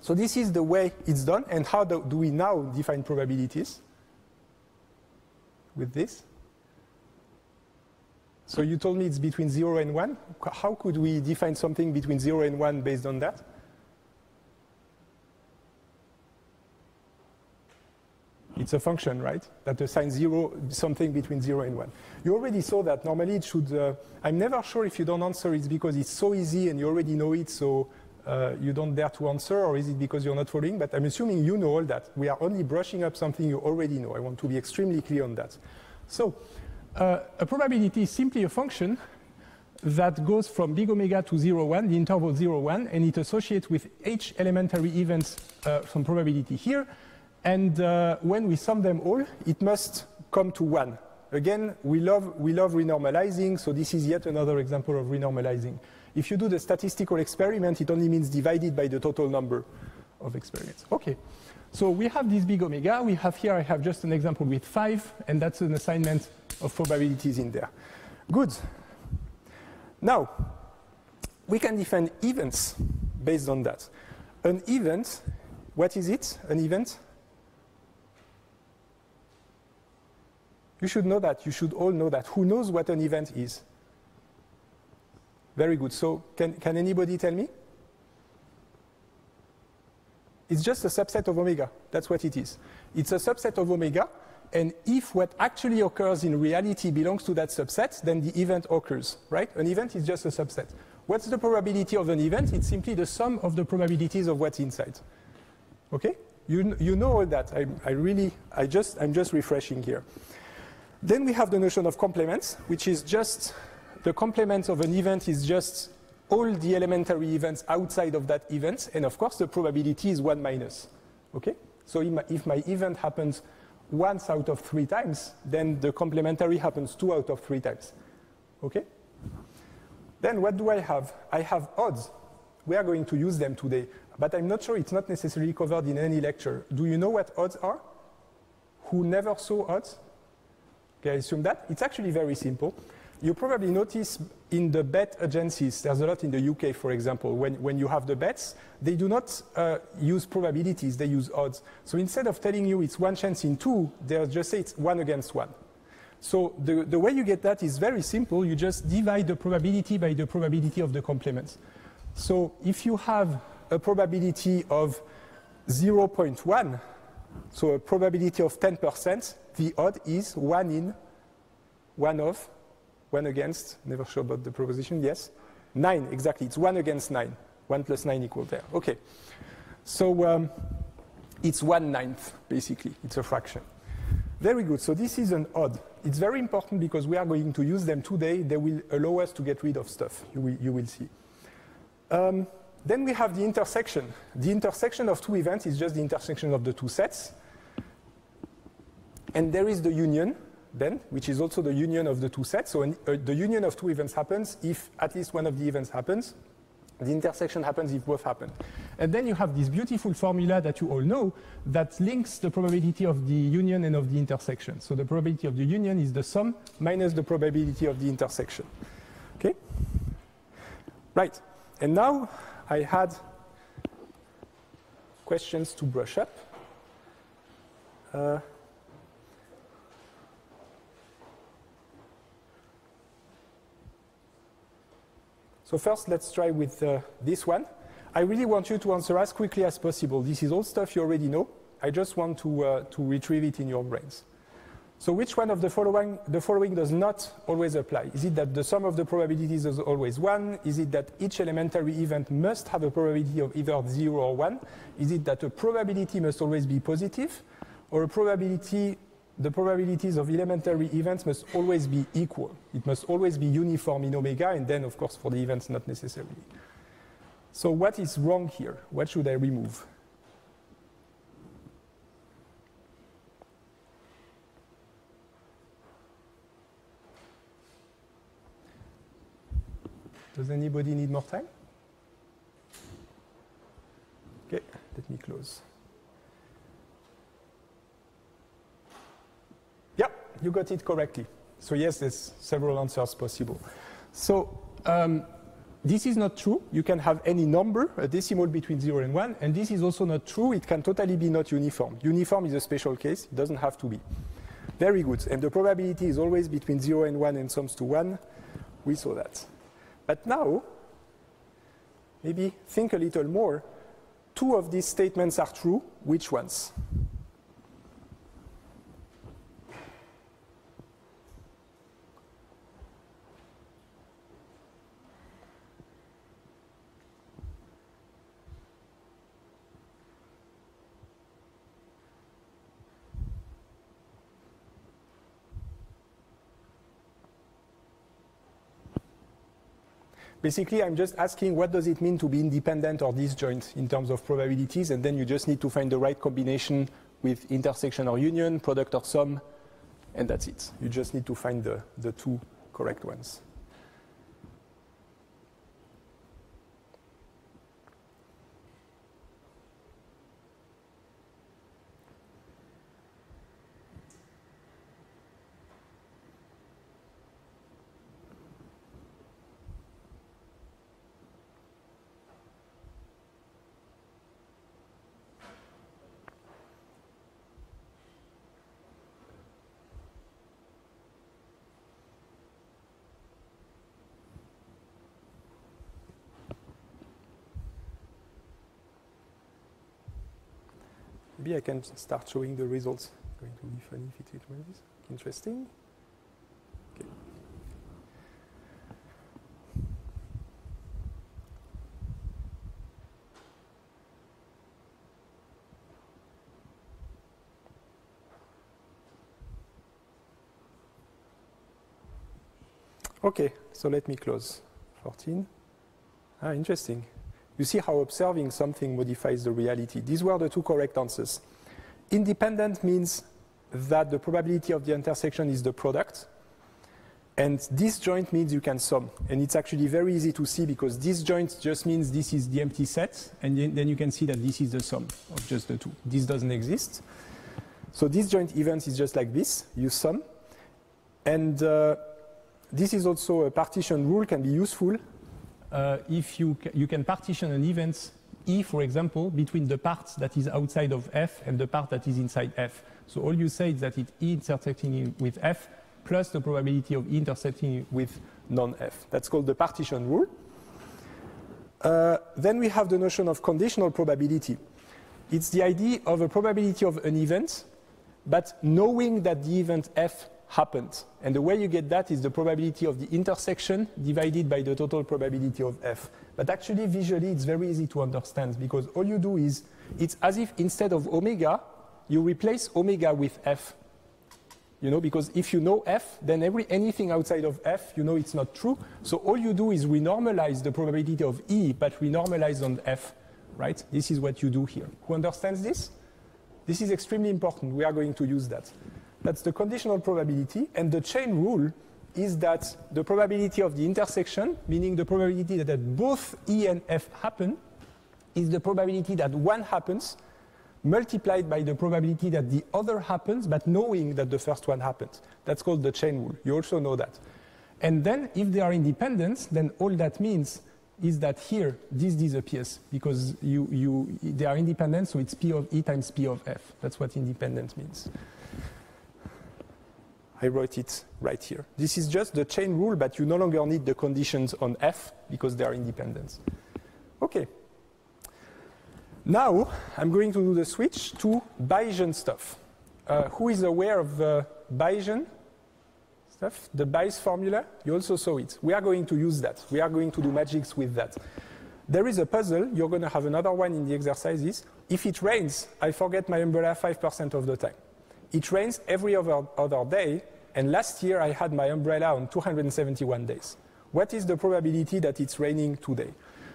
So this is the way it's done. And how do we now define probabilities? With this? So you told me it's between 0 and 1. How could we define something between 0 and 1 based on that? It's a function, right? That assigns something between 0 and 1. You already saw that. Normally it should, I'm never sure if you don't answer it's because it's so easy and you already know it, so you don't dare to answer, or is it because you're not following? But I'm assuming you know all that. We are only brushing up something you already know. I want to be extremely clear on that. So a probability is simply a function that goes from big omega to 0, 1, the interval 0, 1, and it associates with each elementary event some probability here. And when we sum them all, it must come to 1. Again, we love renormalizing, so this is yet another example of renormalizing. If you do the statistical experiment, it only means divided by the total number of experiments. Okay, So we have this big omega. We have here, I have just an example with 5, and that's an assignment of probabilities in there. Good. Now, we can define events based on that. An event, what is it, an event? You should know that. You should all know that. Who knows what an event is? Very good. So can anybody tell me? It's just a subset of omega. That's what it is. It's a subset of omega. And if what actually occurs in reality belongs to that subset, then the event occurs, right? An event is just a subset. What's the probability of an event? It's simply the sum of the probabilities of what's inside. Okay? You know all that. I'm just refreshing here. Then we have the notion of complements, which is just the complement of an event is just all the elementary events outside of that event. And of course, the probability is 1 minus. Okay? So if my event happens once out of 3 times, then the complementary happens 2 out of 3 times. Okay? Then what do I have? I have odds. We are going to use them today, but I'm not sure it's not necessarily covered in any lecture. Do you know what odds are? Who never saw odds? Okay, I assume that. It's actually very simple. You probably notice in the bet agencies, there's a lot in the UK, for example, when you have the bets, they do not use probabilities, they use odds. So instead of telling you it's 1 chance in 2, they'll just say it's 1 against 1. So the way you get that is very simple. You just divide the probability by the probability of the complements. So if you have a probability of 0.1, so a probability of 10%, the odd is 1 against, never sure about the proposition, yes? 9, exactly, it's 1 against 9. 1 plus 9 equals there, okay. So it's 1/9, basically, it's a fraction. Very good, so this is an odd. It's very important because we are going to use them today. They will allow us to get rid of stuff, you will see. Then we have the intersection. The intersection of 2 events is just the intersection of the 2 sets. And there is the union, then, which is also the union of the 2 sets. So the union of 2 events happens if at least one of the events happens. The intersection happens if both happen. And then you have this beautiful formula that you all know that links the probability of the union and of the intersection. So the probability of the union is the sum minus the probability of the intersection. Okay? Right. And now I had questions to brush up. So first, let's try with this one. I really want you to answer as quickly as possible. This is all stuff you already know. I just want to retrieve it in your brains. So which one of the following does not always apply? Is it that the sum of the probabilities is always 1? Is it that each elementary event must have a probability of either 0 or 1? Is it that a probability must always be positive? Or the probabilities of elementary events must always be equal. It must always be uniform in omega, and then, of course, for the events, not necessarily. So what is wrong here? What should I remove? Does anybody need more time? Okay, let me close. You got it correctly. So yes, there's several answers possible. So this is not true. You can have any number, a decimal between 0 and 1, and this is also not true. It can totally be not uniform. Uniform is a special case. It doesn't have to be. Very good. And the probability is always between 0 and 1 and sums to 1. We saw that. But now, maybe think a little more. 2 of these statements are true. Which ones? Basically, I'm just asking what does it mean to be independent or disjoint in terms of probabilities, and then you just need to find the right combination with intersection or union, product or sum, and that's it. You just need to find the 2 correct ones. maybe I can start showing the results. It's going to be funny if it runs. Interesting. Okay. Okay, so let me close 14. Ah, interesting. You see how observing something modifies the reality. These were the two correct answers. Independent means that the probability of the intersection is the product, and disjoint means you can sum. And it's actually very easy to see because disjoint just means this is the empty set, and then you can see that this is the sum of just the two. This doesn't exist. So disjoint events is just like this. You sum. And this is also a partition rule can be useful. If you can partition an event E, for example, between the part that is outside of F and the part that is inside F. So all you say is that it E intersecting with F plus the probability of E intersecting with non-F. That's called the partition rule. Then we have the notion of conditional probability. It's the idea of a probability of an event, but knowing that the event F happened. And the way you get that is the probability of the intersection divided by the total probability of F. But actually, visually, it's very easy to understand because all you do is, it's as if instead of omega, you replace omega with F. You know, because if you know F, then anything outside of F, you know it's not true. So all you do is renormalize the probability of E, but renormalize on F, right? This is what you do here. Who understands this? This is extremely important. We are going to use that. That's the conditional probability, and the chain rule is that the probability of the intersection, meaning the probability that both E and F happen, is the probability that one happens multiplied by the probability that the other happens, but knowing that the first one happens. That's called the chain rule. You also know that. And then if they are independent, then all that means is that here, this disappears, because they are independent, so it's P of E times P of F. That's what independent means. I wrote it right here. This is just the chain rule, but you no longer need the conditions on F because they are independent. Okay. Now I'm going to do the switch to Bayesian stuff. Who is aware of Bayesian stuff? The Bayes formula? You also saw it. We are going to use that. We are going to do magics with that. There is a puzzle. You're going to have another one in the exercises. If it rains, I forget my umbrella 5% of the time. It rains every other day, and last year I had my umbrella on 271 days. What is the probability that it's raining today?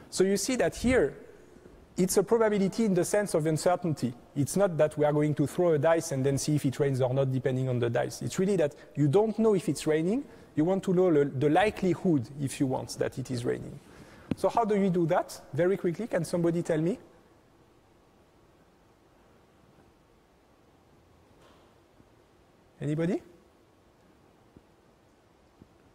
So you see that here, it's a probability in the sense of uncertainty. It's not that we are going to throw a dice and then see if it rains or not, depending on the dice. It's really that you don't know if it's raining. You want to know the likelihood, if you want, that it is raining. So how do you do that? Very quickly, can somebody tell me? Anybody?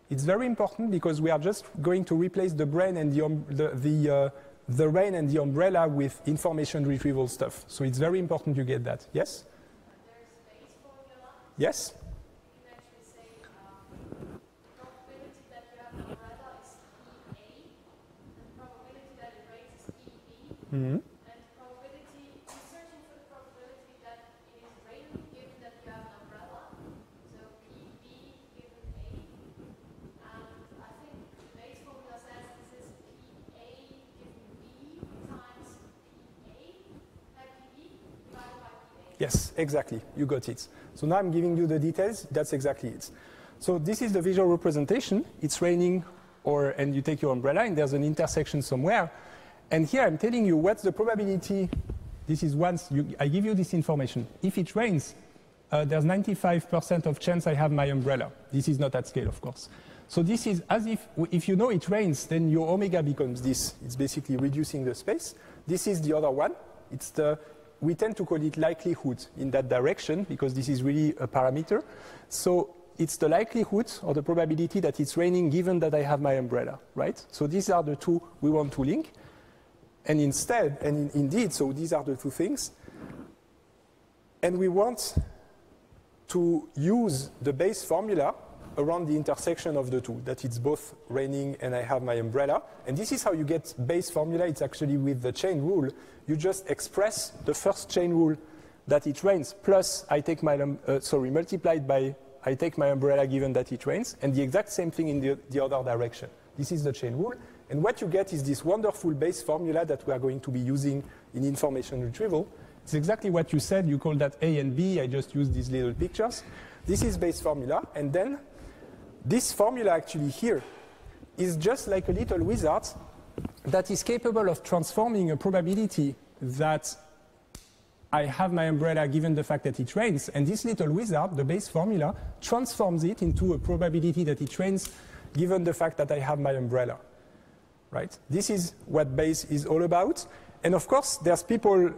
It's very important because we are just going to replace the brain and the rain and the umbrella with information retrieval stuff. So it's very important you get that. Yes? There's a Bayes formula. Yes? You can actually say the probability that you have an umbrella is EA, and the probability that it rains is EB. Mm-hmm. Yes, exactly. You got it. So now I'm giving you the details. That's exactly it. So this is the visual representation. It's raining, and you take your umbrella, and there's an intersection somewhere. And here I'm telling you what's the probability. This is once I give you this information. If it rains, there's 95% of chance I have my umbrella. This is not at scale, of course. So this is as if you know it rains, then your omega becomes this. It's basically reducing the space. This is the other one. It's the we tend to call it likelihood in that direction because this is really a parameter. So it's the likelihood or the probability that it's raining given that I have my umbrella, right? So these are the two we want to link. And instead, and indeed, so these are the two things. And we want to use the Bayes formula around the intersection of the two, that it's both raining and I have my umbrella. And this is how you get Bayes formula. It's actually with the chain rule. You just express the first chain rule that it rains plus I take my multiplied by I take my umbrella given that it rains, and the exact same thing in the other direction. This is the chain rule, and what you get is this wonderful Bayes formula that we are going to be using in information retrieval. It's exactly what you said. You call that A and B. I just use these little pictures. This is Bayes formula, and then this formula actually here is just like a little wizard that is capable of transforming a probability that I have my umbrella given the fact that it rains, and this little wizard, the Bayes formula, transforms it into a probability that it rains given the fact that I have my umbrella. Right? This is what Bayes is all about. And of course, there's people,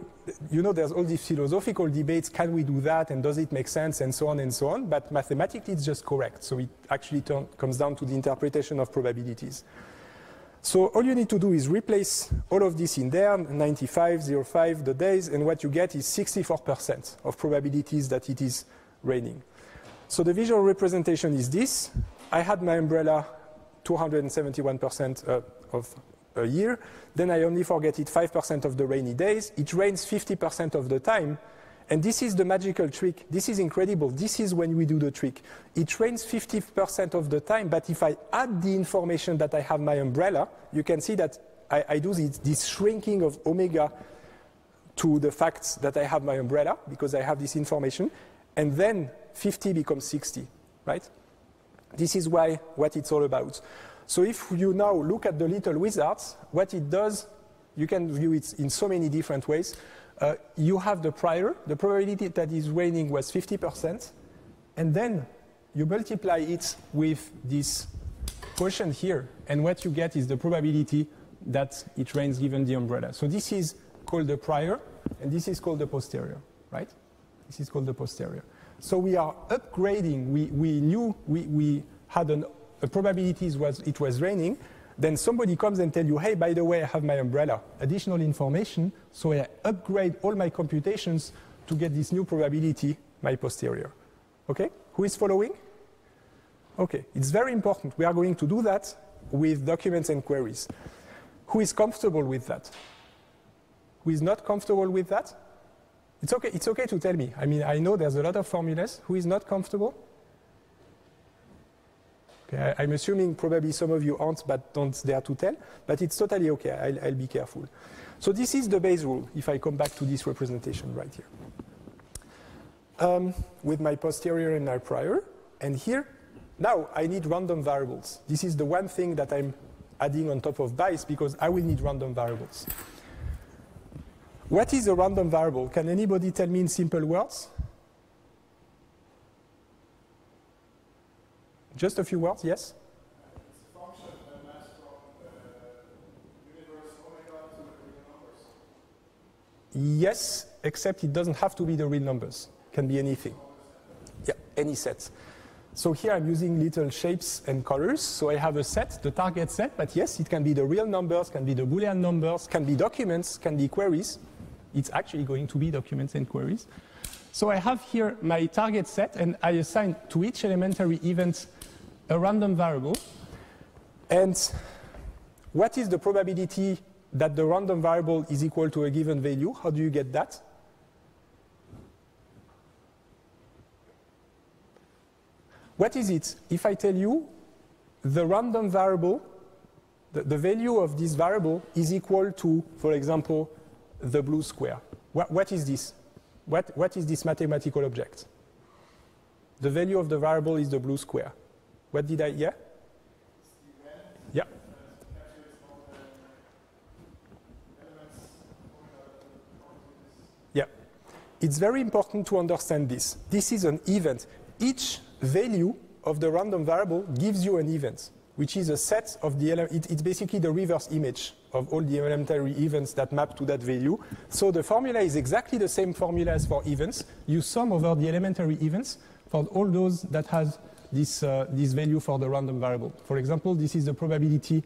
you know, there's all these philosophical debates, can we do that, and does it make sense, and so on and so on, but mathematically it's just correct. So it actually comes down to the interpretation of probabilities. So all you need to do is replace all of this in there, 95, 05, the days, and what you get is 64% of probabilities that it is raining. So the visual representation is this. I had my umbrella 271% of a year. Then I only forget it 5% of the rainy days. It rains 50% of the time. And this is the magical trick. This is incredible. This is when we do the trick. It rains 50% of the time, but if I add the information that I have my umbrella, you can see that I do this shrinking of omega to the fact that I have my umbrella, because I have this information, and then 50 becomes 60, right? This is what it's all about. So if you now look at the little wizards, what it does, you can view it in so many different ways. You have the prior, the probability that is raining was 50%, and then you multiply it with this quotient here, and what you get is the probability that it rains given the umbrella. So this is called the prior, and this is called the posterior, right? This is called the posterior. So we are upgrading, we had a probability it was raining, then somebody comes and tells you, hey, by the way, I have my umbrella, additional information, so I upgrade all my computations to get this new probability, my posterior. Okay, who is following? Okay, it's very important. We are going to do that with documents and queries. Who is comfortable with that? Who is not comfortable with that? It's okay to tell me. I mean, I know there's a lot of formulas. Who is not comfortable? Okay, I'm assuming probably some of you aren't, but don't dare to tell. But it's totally okay. I'll be careful. So this is the Bayes rule, if I come back to this representation right here. With my posterior and my prior. And here, now I need random variables. This is the one thing that I'm adding on top of Bayes, because I will need random variables. What is a random variable? Can anybody tell me in simple words? Just a few words, yes? It's a function that maps from the universe omega to the real numbers. Yes, except it doesn't have to be the real numbers. It can be anything. Yeah, any set. So here I'm using little shapes and colors. So I have a set, the target set, but yes, it can be the real numbers, can be the Boolean numbers, can be documents, can be queries. It's actually going to be documents and queries. So I have here my target set, and I assign to each elementary event a random variable. And what is the probability that the random variable is equal to a given value? How do you get that? What is it? If I tell you the random variable, the value of this variable is equal to, for example, the blue square. What is this? What is this mathematical object? The value of the variable is the blue square. What did I, yeah? Yeah. Yeah. It's very important to understand this. This is an event. Each value of the random variable gives you an event, which is a set of the elements. It's basically the reverse image of all the elementary events that map to that value. So the formula is exactly the same formula as for events. You sum over the elementary events for all those that has this value for the random variable. For example, this is the probability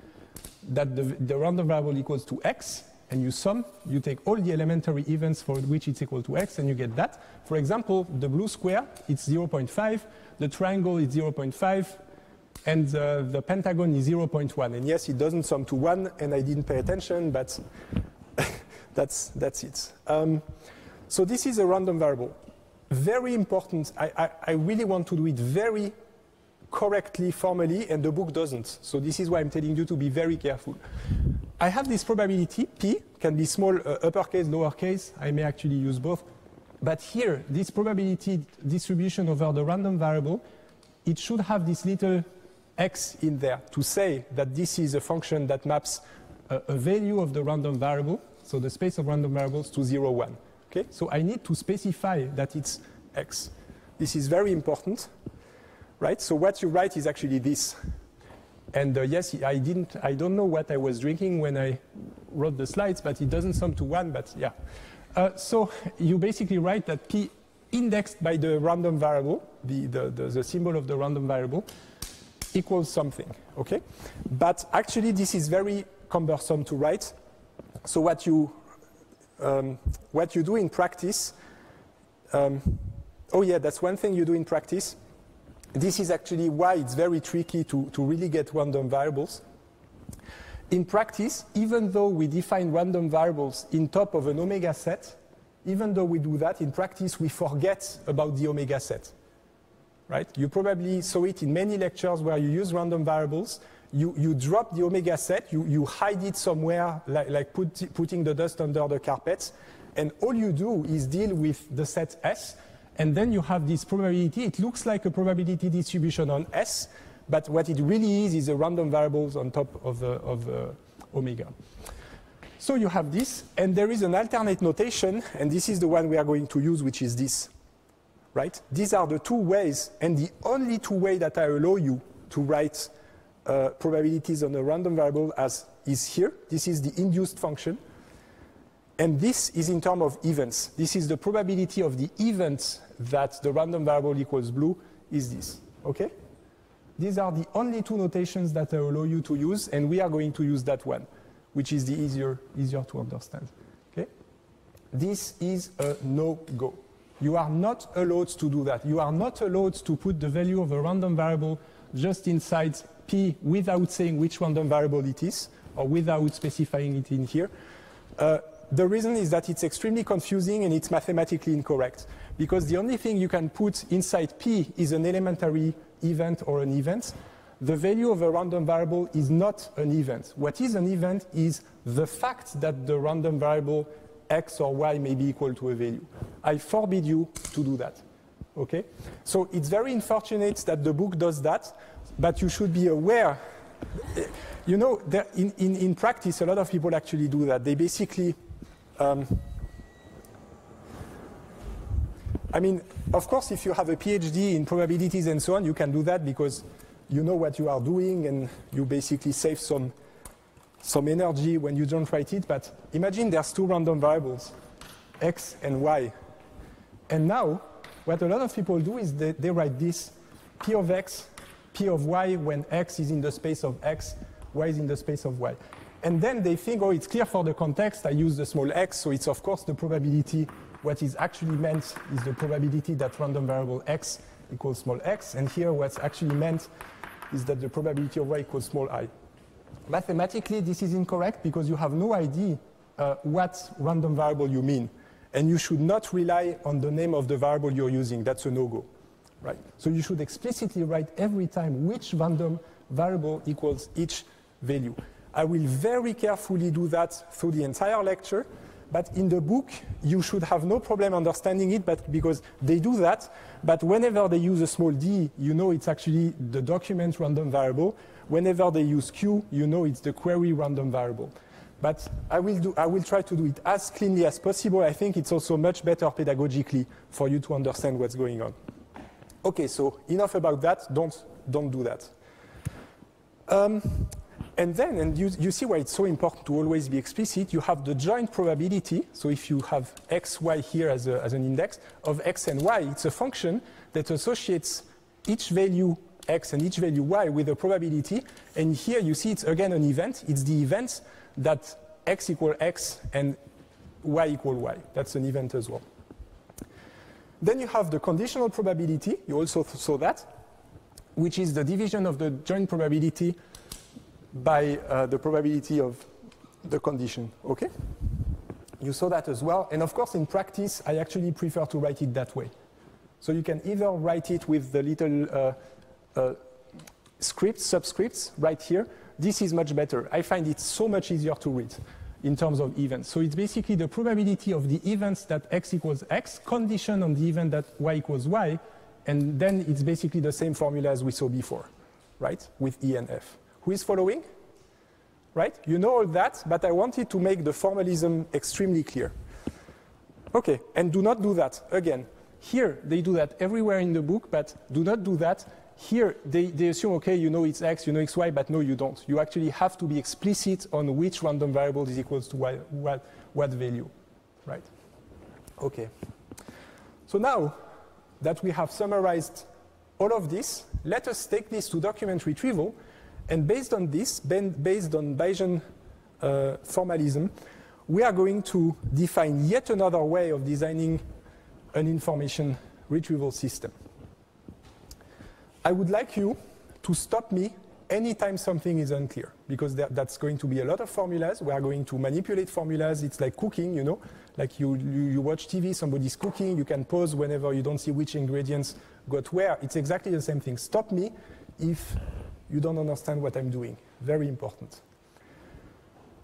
that the random variable equals to x, and you sum, you take all the elementary events for which it's equal to x, and you get that. For example, the blue square, it's 0.5, the triangle is 0.5, and the pentagon is 0.1. And yes, it doesn't sum to 1, and I didn't pay attention, but that's it. So this is a random variable. Very important. I really want to do it very correctly, formally, and the book doesn't. So this is why I'm telling you to be very careful. I have this probability, P, can be small, uppercase, lowercase. I may actually use both. But here, this probability distribution over the random variable, it should have this little x in there to say that this is a function that maps a value of the random variable, so the space of random variables, to 0, 1. Okay? So I need to specify that it's x. This is very important, right? So what you write is actually this. And yes, I don't know what I was drinking when I wrote the slides, but it doesn't sum to 1, but yeah. So you basically write that P indexed by the random variable, the symbol of the random variable, equals something, okay? But actually, this is very cumbersome to write. So what you do in practice, oh yeah, that's one thing you do in practice. This is actually why it's very tricky to really get random variables. In practice, even though we define random variables in top of an omega set, even though we do that, in practice we forget about the omega set. Right? You probably saw it in many lectures where you use random variables. You drop the omega set, you hide it somewhere, like putting the dust under the carpet, and all you do is deal with the set S. And then you have this probability. It looks like a probability distribution on S, but what it really is a random variables on top of the omega. So you have this, and there is an alternate notation, and this is the one we are going to use, which is this. Right? These are the two ways, and the only two ways that I allow you to write probabilities on a random variable as is here. This is the induced function. And this is in terms of events. This is the probability of the events that the random variable equals blue is this, okay? These are the only two notations that I allow you to use, and we are going to use that one, which is the easier to understand, okay? This is a no-go. You are not allowed to do that. You are not allowed to put the value of a random variable just inside P without saying which random variable it is, or without specifying it in here. The reason is that it's extremely confusing and it's mathematically incorrect, because the only thing you can put inside P is an elementary event or an event. The value of a random variable is not an event. What is an event is the fact that the random variable X or Y may be equal to a value. I forbid you to do that. Okay? So it's very unfortunate that the book does that, but you should be aware. You know, in practice, a lot of people actually do that. They basically I mean, of course, if you have a PhD in probabilities and so on, you can do that because you know what you are doing and you basically save some energy when you don't write it. But imagine there's two random variables, X and Y. And now, what a lot of people do is they write this, P of X, P of Y when X is in the space of X, Y is in the space of Y. And then they think, oh, it's clear for the context. I use the small x, so it's, of course, the probability. What is actually meant is the probability that random variable x equals small x. And here, what's actually meant is that the probability of y equals small I. Mathematically, this is incorrect because you have no idea what random variable you mean. And you should not rely on the name of the variable you're using. That's a no-go. Right? So you should explicitly write every time which random variable equals each value. I will very carefully do that through the entire lecture, but in the book, you should have no problem understanding it, but because they do that, but whenever they use a small d, you know it's actually the document random variable. Whenever they use q, you know it's the query random variable. But I will try to do it as cleanly as possible. I think it's also much better pedagogically for you to understand what's going on. Okay, so enough about that, don't do that. And you see why it's so important to always be explicit. You have the joint probability. So if you have x, y here as an index of x and y, it's a function that associates each value x and each value y with a probability. And here you see it's, again, an event. It's the event that x equal x and y equal y. That's an event as well. Then you have the conditional probability. You also saw that, which is the division of the joint probability by the probability of the condition, okay? You saw that as well. And of course, in practice, I actually prefer to write it that way. So you can either write it with the little scripts, subscripts right here. This is much better. I find it so much easier to read in terms of events. So it's basically the probability of the events that x equals x, condition on the event that y equals y, and then it's basically the same formula as we saw before, right, with E and F. Who is following? Right? You know all that, but I wanted to make the formalism extremely clear. Okay, and do not do that. Again, here they do that everywhere in the book, but do not do that. Here, they assume, okay, you know it's x, you know it's y, but no, you don't. You actually have to be explicit on which random variable is equal to what value, right? Okay. So now that we have summarized all of this, let us take this to document retrieval, and based on this, based on Bayesian formalism, we are going to define yet another way of designing an information retrieval system. I would like you to stop me anytime something is unclear, because that's going to be a lot of formulas. We are going to manipulate formulas. It's like cooking, you know, like you watch TV, somebody's cooking, you can pause whenever you don't see which ingredients got where. It's exactly the same thing. Stop me if you don't understand what I'm doing. Very important.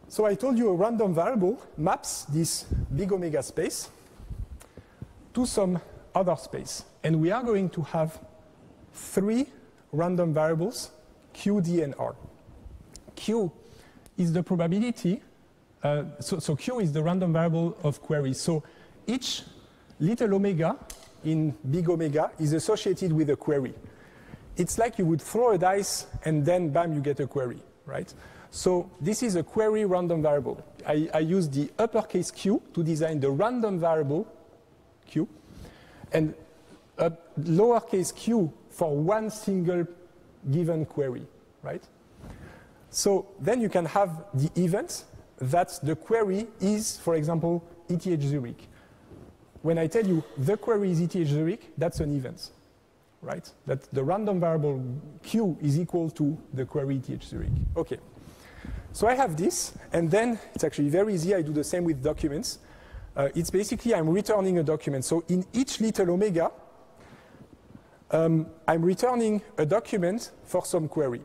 So I told you a random variable maps this big omega space to some other space, and we are going to have three random variables, Q, D, and R. Q is the probability, so Q is the random variable of queries. So each little omega in big omega is associated with a query. It's like you would throw a dice and then bam, you get a query, right? So this is a query random variable. I use the uppercase Q to design the random variable Q, and a lowercase q for one single given query, right? So then you can have the event that the query is, for example, ETH Zurich. When I tell you the query is ETH Zurich, that's an event, right? That the random variable q is equal to the query ETH Zurich. Okay. So I have this, and then it's actually very easy. I do the same with documents. It's basically I'm returning a document. So in each little omega, I'm returning a document for some query.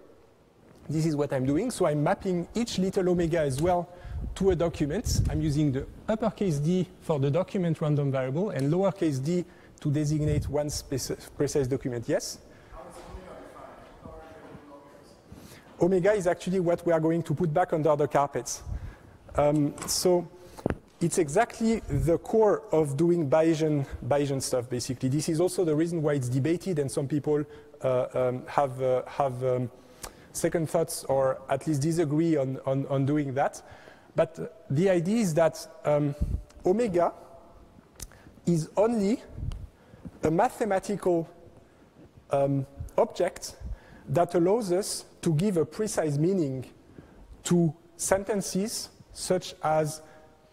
This is what I'm doing. So I'm mapping each little omega as well to a document. I'm using the uppercase D for the document random variable and lowercase d to designate one precise document. Yes? Omega is actually what we are going to put back under the carpets. So it's exactly the core of doing Bayesian stuff, basically. This is also the reason why it's debated, and some people have second thoughts or at least disagree on doing that. But the idea is that omega is only a mathematical object that allows us to give a precise meaning to sentences such as,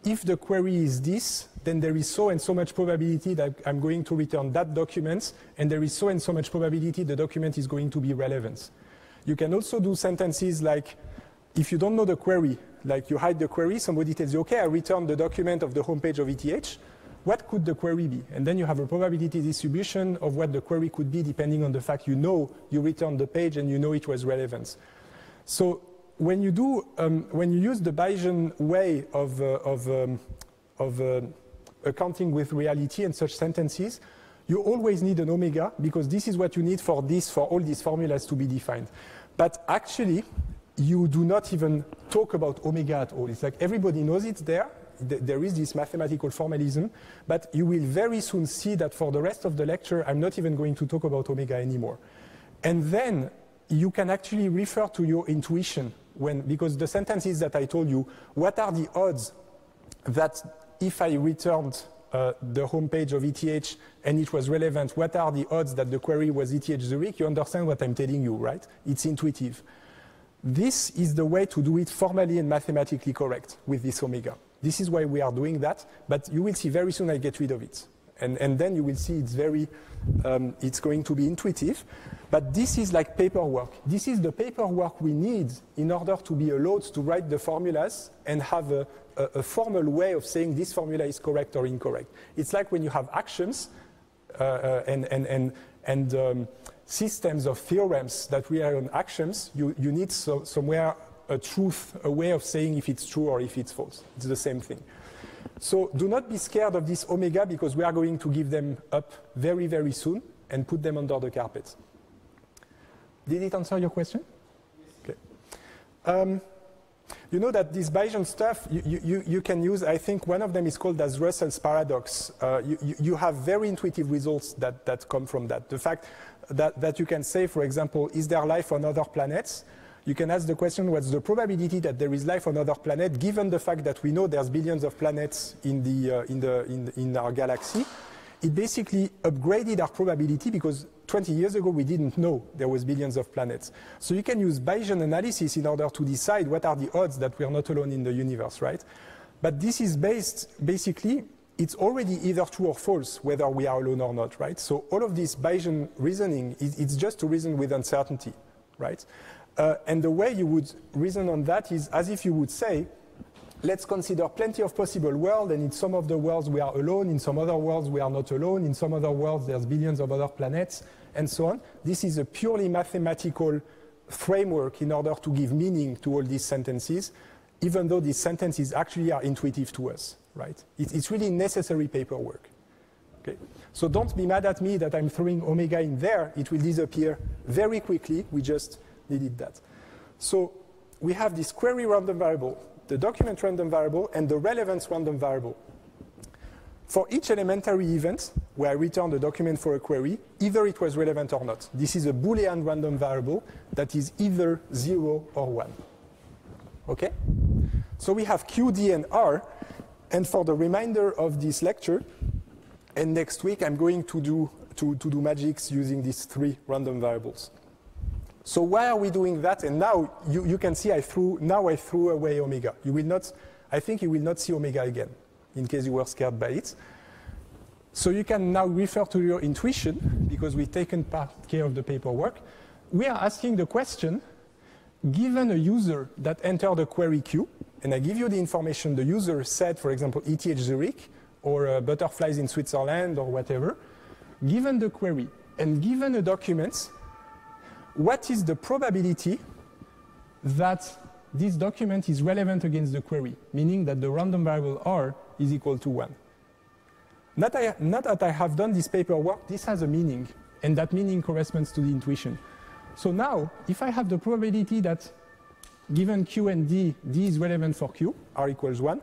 if the query is this, then there is so and so much probability that I'm going to return that document, and there is so and so much probability the document is going to be relevant. You can also do sentences like, if you don't know the query, like you hide the query, somebody tells you, okay, I returned the document of the homepage of ETH, what could the query be? And then you have a probability distribution of what the query could be depending on the fact you know you returned the page and you know it was relevant. So when you do, when you use the Bayesian way of accounting with reality and such sentences, you always need an omega, because this is what you need for this, for all these formulas to be defined. But actually, you do not even talk about omega at all. It's like everybody knows it's there. There is this mathematical formalism, but you will very soon see that for the rest of the lecture, I'm not even going to talk about omega anymore. And then you can actually refer to your intuition. Because the sentences that I told you, what are the odds that if I returned the homepage of ETH and it was relevant, what are the odds that the query was ETH Zurich? You understand what I'm telling you, right? It's intuitive. This is the way to do it formally and mathematically correct with this omega. This is why we are doing that, but you will see very soon I get rid of it. And then you will see it's going to be intuitive. But this is like paperwork. This is the paperwork we need in order to be allowed to write the formulas and have a formal way of saying this formula is correct or incorrect. It's like when you have actions and systems of theorems that rely on actions, you need somewhere a truth, a way of saying if it's true or if it's false. It's the same thing. So do not be scared of this omega, because we are going to give them up very, very soon and put them under the carpet. Did it answer your question? Yes. Okay. You know that this Bayesian stuff you can use. I think one of them is called as Russell's paradox. You have very intuitive results that come from that. The fact that you can say, for example, is there life on other planets? You can ask the question, what's the probability that there is life on other planets, given the fact that we know there's billions of planets in our galaxy? It basically upgraded our probability, because 20 years ago we didn't know there was billions of planets. So you can use Bayesian analysis in order to decide what are the odds that we are not alone in the universe, right? But this is based, basically, it's already either true or false, whether we are alone or not, right? So all of this Bayesian reasoning, it's just to reason with uncertainty, right? And the way you would reason on that is as if you would say, let's consider plenty of possible worlds, and in some of the worlds we are alone, in some other worlds we are not alone, in some other worlds there's billions of other planets, and so on. This is a purely mathematical framework in order to give meaning to all these sentences, even though these sentences actually are intuitive to us, right? It's really necessary paperwork. Okay. So don't be mad at me that I'm throwing omega in there. It will disappear very quickly. We just needed that. So we have this query random variable, the document random variable, and the relevance random variable. For each elementary event where I return the document for a query, either it was relevant or not. This is a Boolean random variable that is either 0 or 1. Okay? So we have Q, D, and R. And for the remainder of this lecture, and next week, I'm going to do magics using these 3 random variables. So why are we doing that? And now you can see I threw away omega. You will not, I think you will not see omega again, in case you were scared by it. So you can now refer to your intuition, because we've taken care of the paperwork. We are asking the question, given a user that entered a query queue, and I give you the information the user said, for example, ETH Zurich, or butterflies in Switzerland, or whatever, given the query, and given a document, what is the probability that this document is relevant against the query, meaning that the random variable R is equal to 1? Not that I have done this paperwork, this has a meaning, and that meaning corresponds to the intuition. So now, if I have the probability that given Q and D, D is relevant for Q, R equals 1,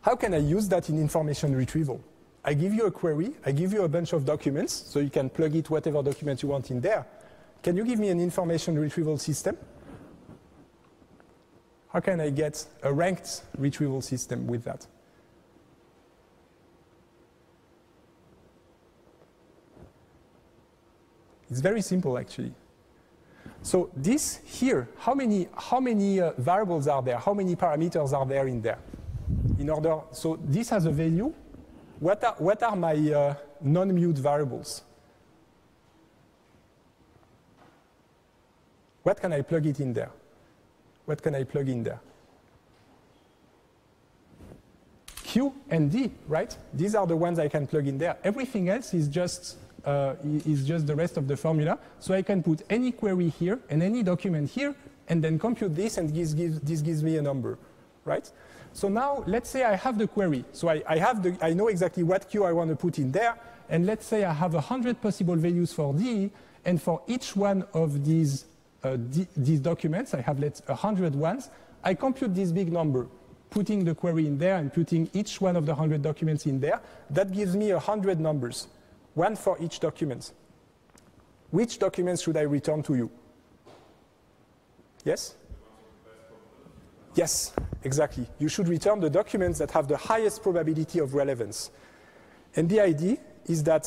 how can I use that in information retrieval? I give you a query, I give you a bunch of documents, so you can plug it whatever document you want in there. Can you give me an information retrieval system? How can I get a ranked retrieval system with that? It's very simple, actually. So this here, how many variables are there? How many parameters are there in there? In order, so this has a value. What are my non-mute variables? What can I plug it in there? What can I plug in there? Q and D, right? These are the ones I can plug in there. Everything else is just the rest of the formula. So I can put any query here and any document here, and then compute this, and this gives me a number, right? So now let's say I have the query. So I know exactly what Q I want to put in there, and let's say I have 100 possible values for D, and for each one of these documents, I have 100 ones. I compute this big number, putting the query in there and putting each one of the 100 documents in there. That gives me 100 numbers, one for each document. Which documents should I return to you? Yes? Yes, exactly. You should return the documents that have the highest probability of relevance. And the idea is that,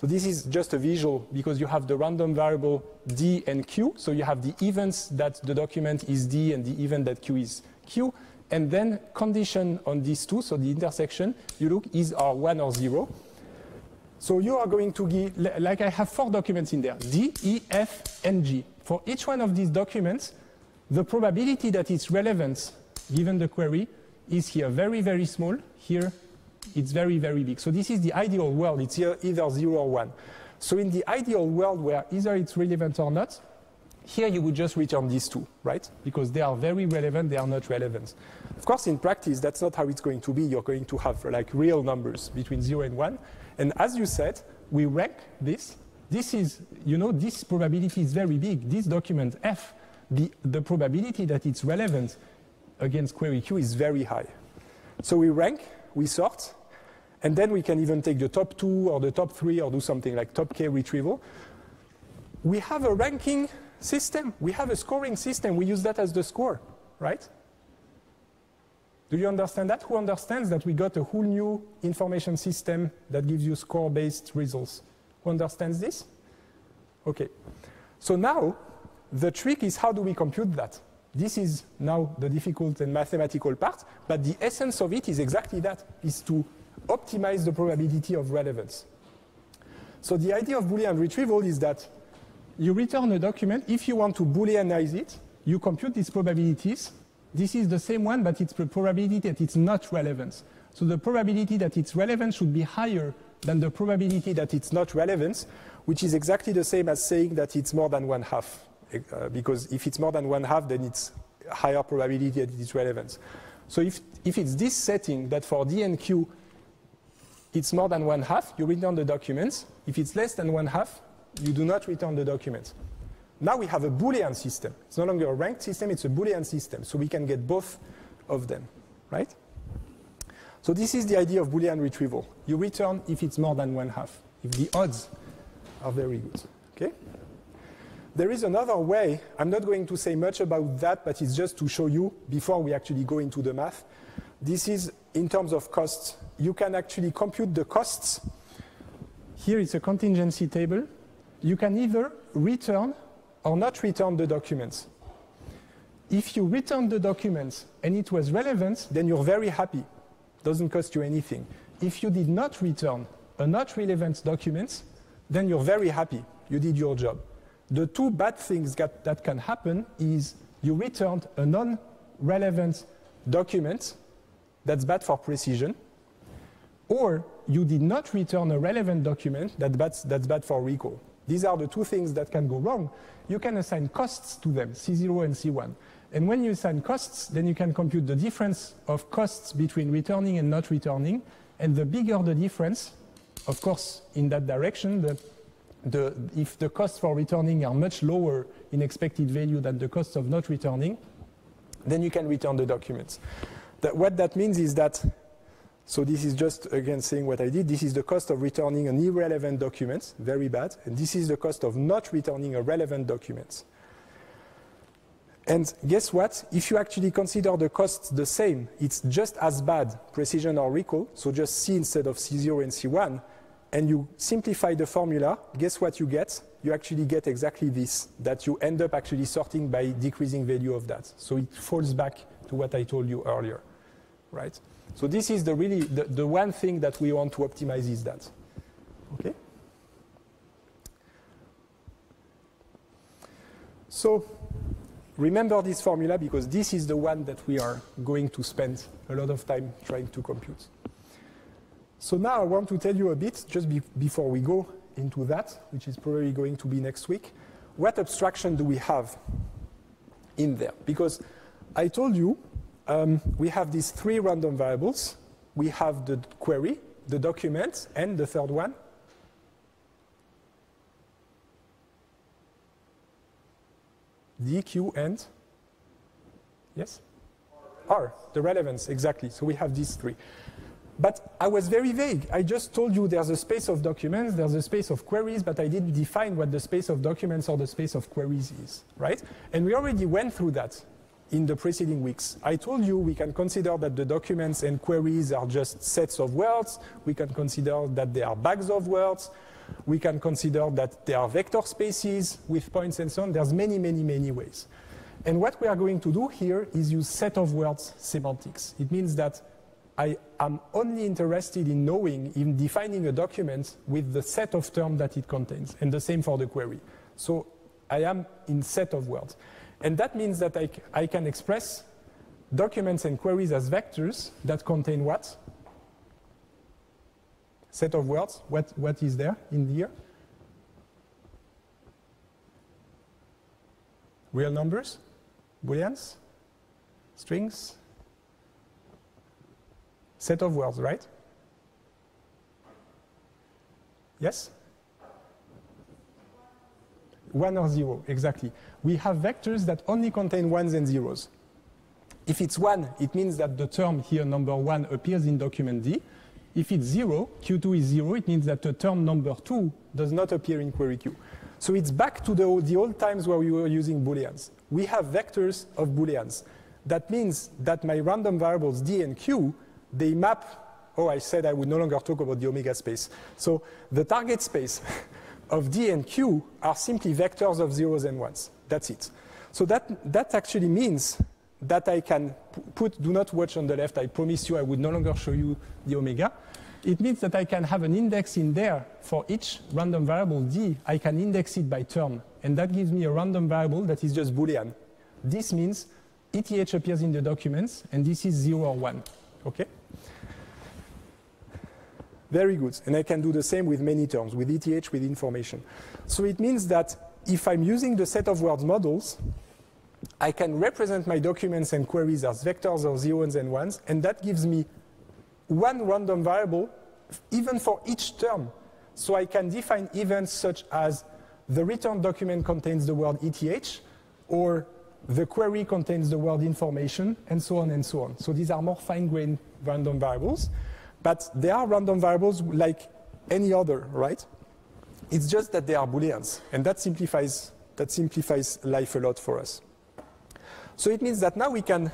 so this is just a visual, because you have the random variable D and Q. So you have the events that the document is D and the event that Q is Q. And then condition on these two, so the intersection, you look, is R 1 or 0. So you are going to give, like I have four documents in there, D, E, F, and G. For each one of these documents, the probability that its relevance, given the query, is here very, very small. Here, it's very, very big. So this is the ideal world. It's either 0 or 1. So in the ideal world where either it's relevant or not, here you would just return these two, right? Because they are very relevant, they are not relevant. Of course, in practice, that's not how it's going to be. You're going to have like real numbers between 0 and 1. And as you said, we rank this. This is, you know, this probability is very big. This document F, the probability that it's relevant against query Q is very high. So we rank, we sort, and then we can even take the top 2 or the top 3 or do something like top K retrieval. We have a ranking system. We have a scoring system. We use that as the score, right? Do you understand that? Who understands that we got a whole new information system that gives you score-based results? Who understands this? Okay. So now, the trick is how do we compute that? This is now the difficult and mathematical part, but the essence of it is exactly that, is to optimize the probability of relevance. So the idea of Boolean retrieval is that you return a document. If you want to Booleanize it, you compute these probabilities. This is the same one, but it's the probability that it's not relevant. So the probability that it's relevant should be higher than the probability that it's not relevant, which is exactly the same as saying that it's more than 1/2. Because if it's more than 1/2, then it's higher probability that it's relevant. So if it's this setting that for D and Q, it's more than 1/2, you return the documents. If it's less than 1/2, you do not return the documents. Now we have a Boolean system. It's no longer a ranked system, it's a Boolean system. So we can get both of them, right? So this is the idea of Boolean retrieval. You return if it's more than 1/2, if the odds are very good, okay? There is another way. I'm not going to say much about that, but it's just to show you before we actually go into the math. This is in terms of costs. You can actually compute the costs. Here it's a contingency table. You can either return or not return the documents. If you return the documents and it was relevant, then you're very happy. Doesn't cost you anything. If you did not return a not relevant document, then you're very happy. You did your job. The two bad things that can happen is you returned a non-relevant document. That's bad for precision. Or you did not return a relevant document. That's bad for recall. These are the two things that can go wrong. You can assign costs to them, C0 and C1. And when you assign costs, then you can compute the difference of costs between returning and not returning. And the bigger the difference, of course, in that direction, if the costs for returning are much lower in expected value than the costs of not returning, then you can return the documents. What that means is that, so this is just, again, saying what I did. This is the cost of returning an irrelevant document, very bad. And this is the cost of not returning a relevant document. And guess what? If you actually consider the costs the same, it's just as bad, precision or recall, so just C instead of C0 and C1, and you simplify the formula, guess what you get? You actually get exactly this, that you end up actually sorting by decreasing value of that. So it falls back to what I told you earlier, right? So this is the really the one thing that we want to optimize is that. Okay. So remember this formula because this is the one that we are going to spend a lot of time trying to compute. So now I want to tell you a bit, just before we go into that, which is probably going to be next week, what abstraction do we have in there? Because I told you, we have these 3 random variables. We have the query, the document, and the third one. D, Q, and? Yes? R, the relevance, exactly. So we have these 3. But I was very vague. I just told you there's a space of documents, there's a space of queries, but I didn't define what the space of documents or the space of queries is, right? And we already went through that in the preceding weeks. I told you we can consider that the documents and queries are just sets of words. We can consider that they are bags of words. We can consider that they are vector spaces with points and so on. There's many, many, many ways. And what we are going to do here is use set of words semantics. It means that I am only interested in knowing, in defining a document with the set of terms that it contains, and the same for the query. So I am in set of words. And that means that I can express documents and queries as vectors that contain what? Set of words. What is there in here? Real numbers, Booleans, strings, set of words, right? Yes? One or zero, exactly. We have vectors that only contain ones and zeros. If it's one, it means that the term here, number one, appears in document D. If it's zero, Q2 is zero, it means that the term number two does not appear in query Q. So it's back to the old times where we were using Booleans. We have vectors of Booleans. That means that my random variables D and Q, they map, oh, I said I would no longer talk about the omega space. So the target space of D and Q are simply vectors of zeros and ones. That's it. So that actually means that I can put, do not watch on the left, I promise you I would no longer show you the omega. It means that I can have an index in there for each random variable D. I can index it by term, and that gives me a random variable that is just Boolean. This means ETH appears in the documents, and this is 0 or 1. Okay? Very good. And I can do the same with many terms, with ETH, with information. So it means that if I'm using the set of words models, I can represent my documents and queries as vectors of zeros and ones, and that gives me one random variable even for each term. So I can define events such as the return document contains the word ETH, or the query contains the word information, and so on and so on. So these are more fine-grained random variables, but they are random variables like any other, right? It's just that they are Booleans, and that simplifies life a lot for us. So it means that now we can,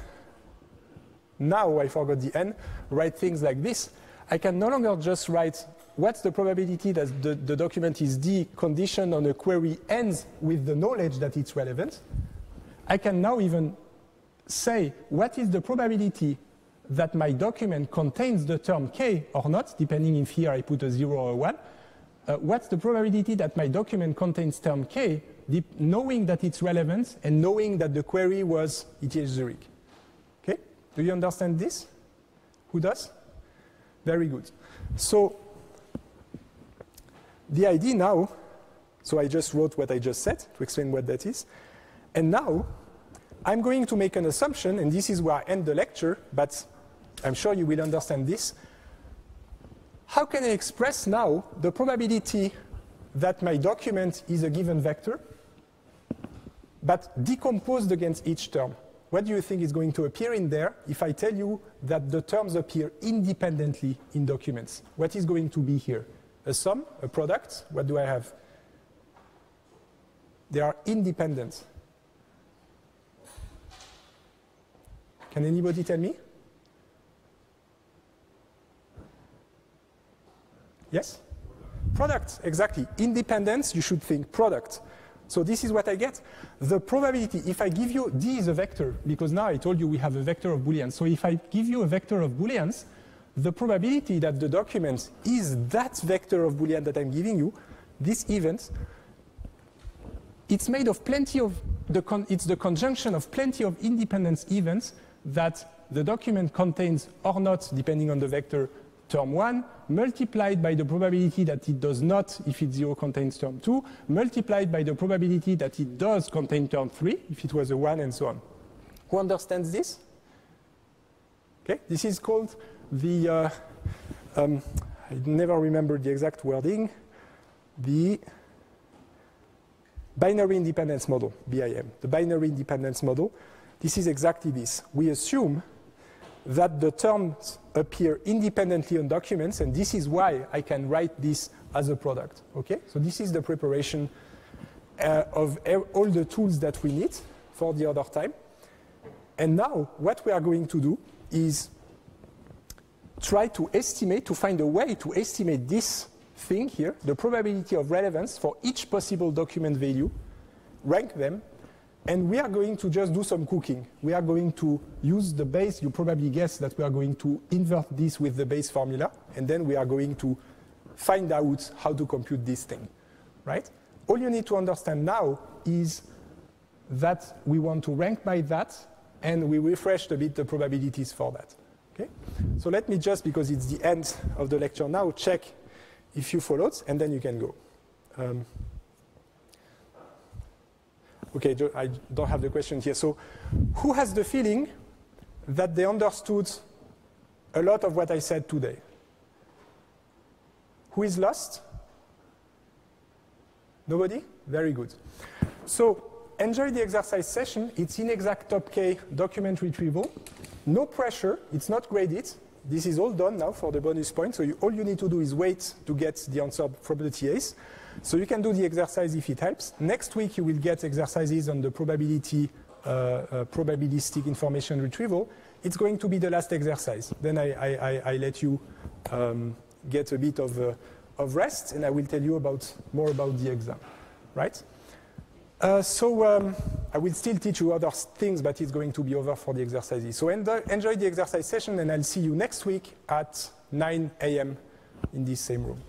now I forgot the N, write things like this. I can no longer just write what's the probability that the document is D conditioned on a query ends with the knowledge that it's relevant. I can now even say what is the probability that my document contains the term K or not, depending if here I put a 0 or a 1. What's the probability that my document contains term K, knowing that it's relevant and knowing that the query was ETH Zurich. Okay? Do you understand this? Who does? Very good. So the idea now, so I just wrote what I just said to explain what that is. And now I'm going to make an assumption, and this is where I end the lecture, but I'm sure you will understand this. How can I express now the probability that my document is a given vector, but decomposed against each term? What do you think is going to appear in there if I tell you that the terms appear independently in documents? What is going to be here? A sum, a product, what do I have? They are independent. Can anybody tell me? Yes? Product, exactly. Independence, you should think product. So this is what I get. The probability, if I give you, D is a vector, because now I told you we have a vector of Booleans. So if I give you a vector of Booleans, the probability that the document is that vector of Boolean that I'm giving you, this event, it's made of plenty of, it's the conjunction of plenty of independence events that the document contains or not, depending on the vector, term 1, multiplied by the probability that it does not, if it's 0, contains term 2, multiplied by the probability that it does contain term 3, if it was a 1, and so on. Who understands this? Okay, this is called the, I never remember the exact wording, the binary independence model, BIM, the binary independence model. This is exactly this. We assume that the terms appear independently on documents, and this is why I can write this as a product. Okay? So this is the preparation of all the tools that we need for the other time. And now what we are going to do is try to estimate, to find a way to estimate this thing here, the probability of relevance for each possible document value, rank them, And we are going to just do some cooking. We are going to use the Bayes. You probably guessed that we are going to invert this with the Bayes formula, and then we are going to find out how to compute this thing, right? All you need to understand now is that we want to rank by that, and we refreshed a bit the probabilities for that, okay? So let me just, because it's the end of the lecture now, check if you followed, and then you can go. Okay, I don't have the question here. So who has the feeling that they understood a lot of what I said today? Who is lost? Nobody? Very good. So enjoy the exercise session. It's inexact top K document retrieval. No pressure. It's not graded. This is all done now for the bonus point. So all you need to do is wait to get the answer from the TAs. So you can do the exercise if it helps. Next week, you will get exercises on the probabilistic information retrieval. It's going to be the last exercise. Then I let you get a bit of rest, and I will tell you more about the exam, right? I will still teach you other things, but it's going to be over for the exercises. So enjoy the exercise session, and I'll see you next week at 9 a.m. in this same room.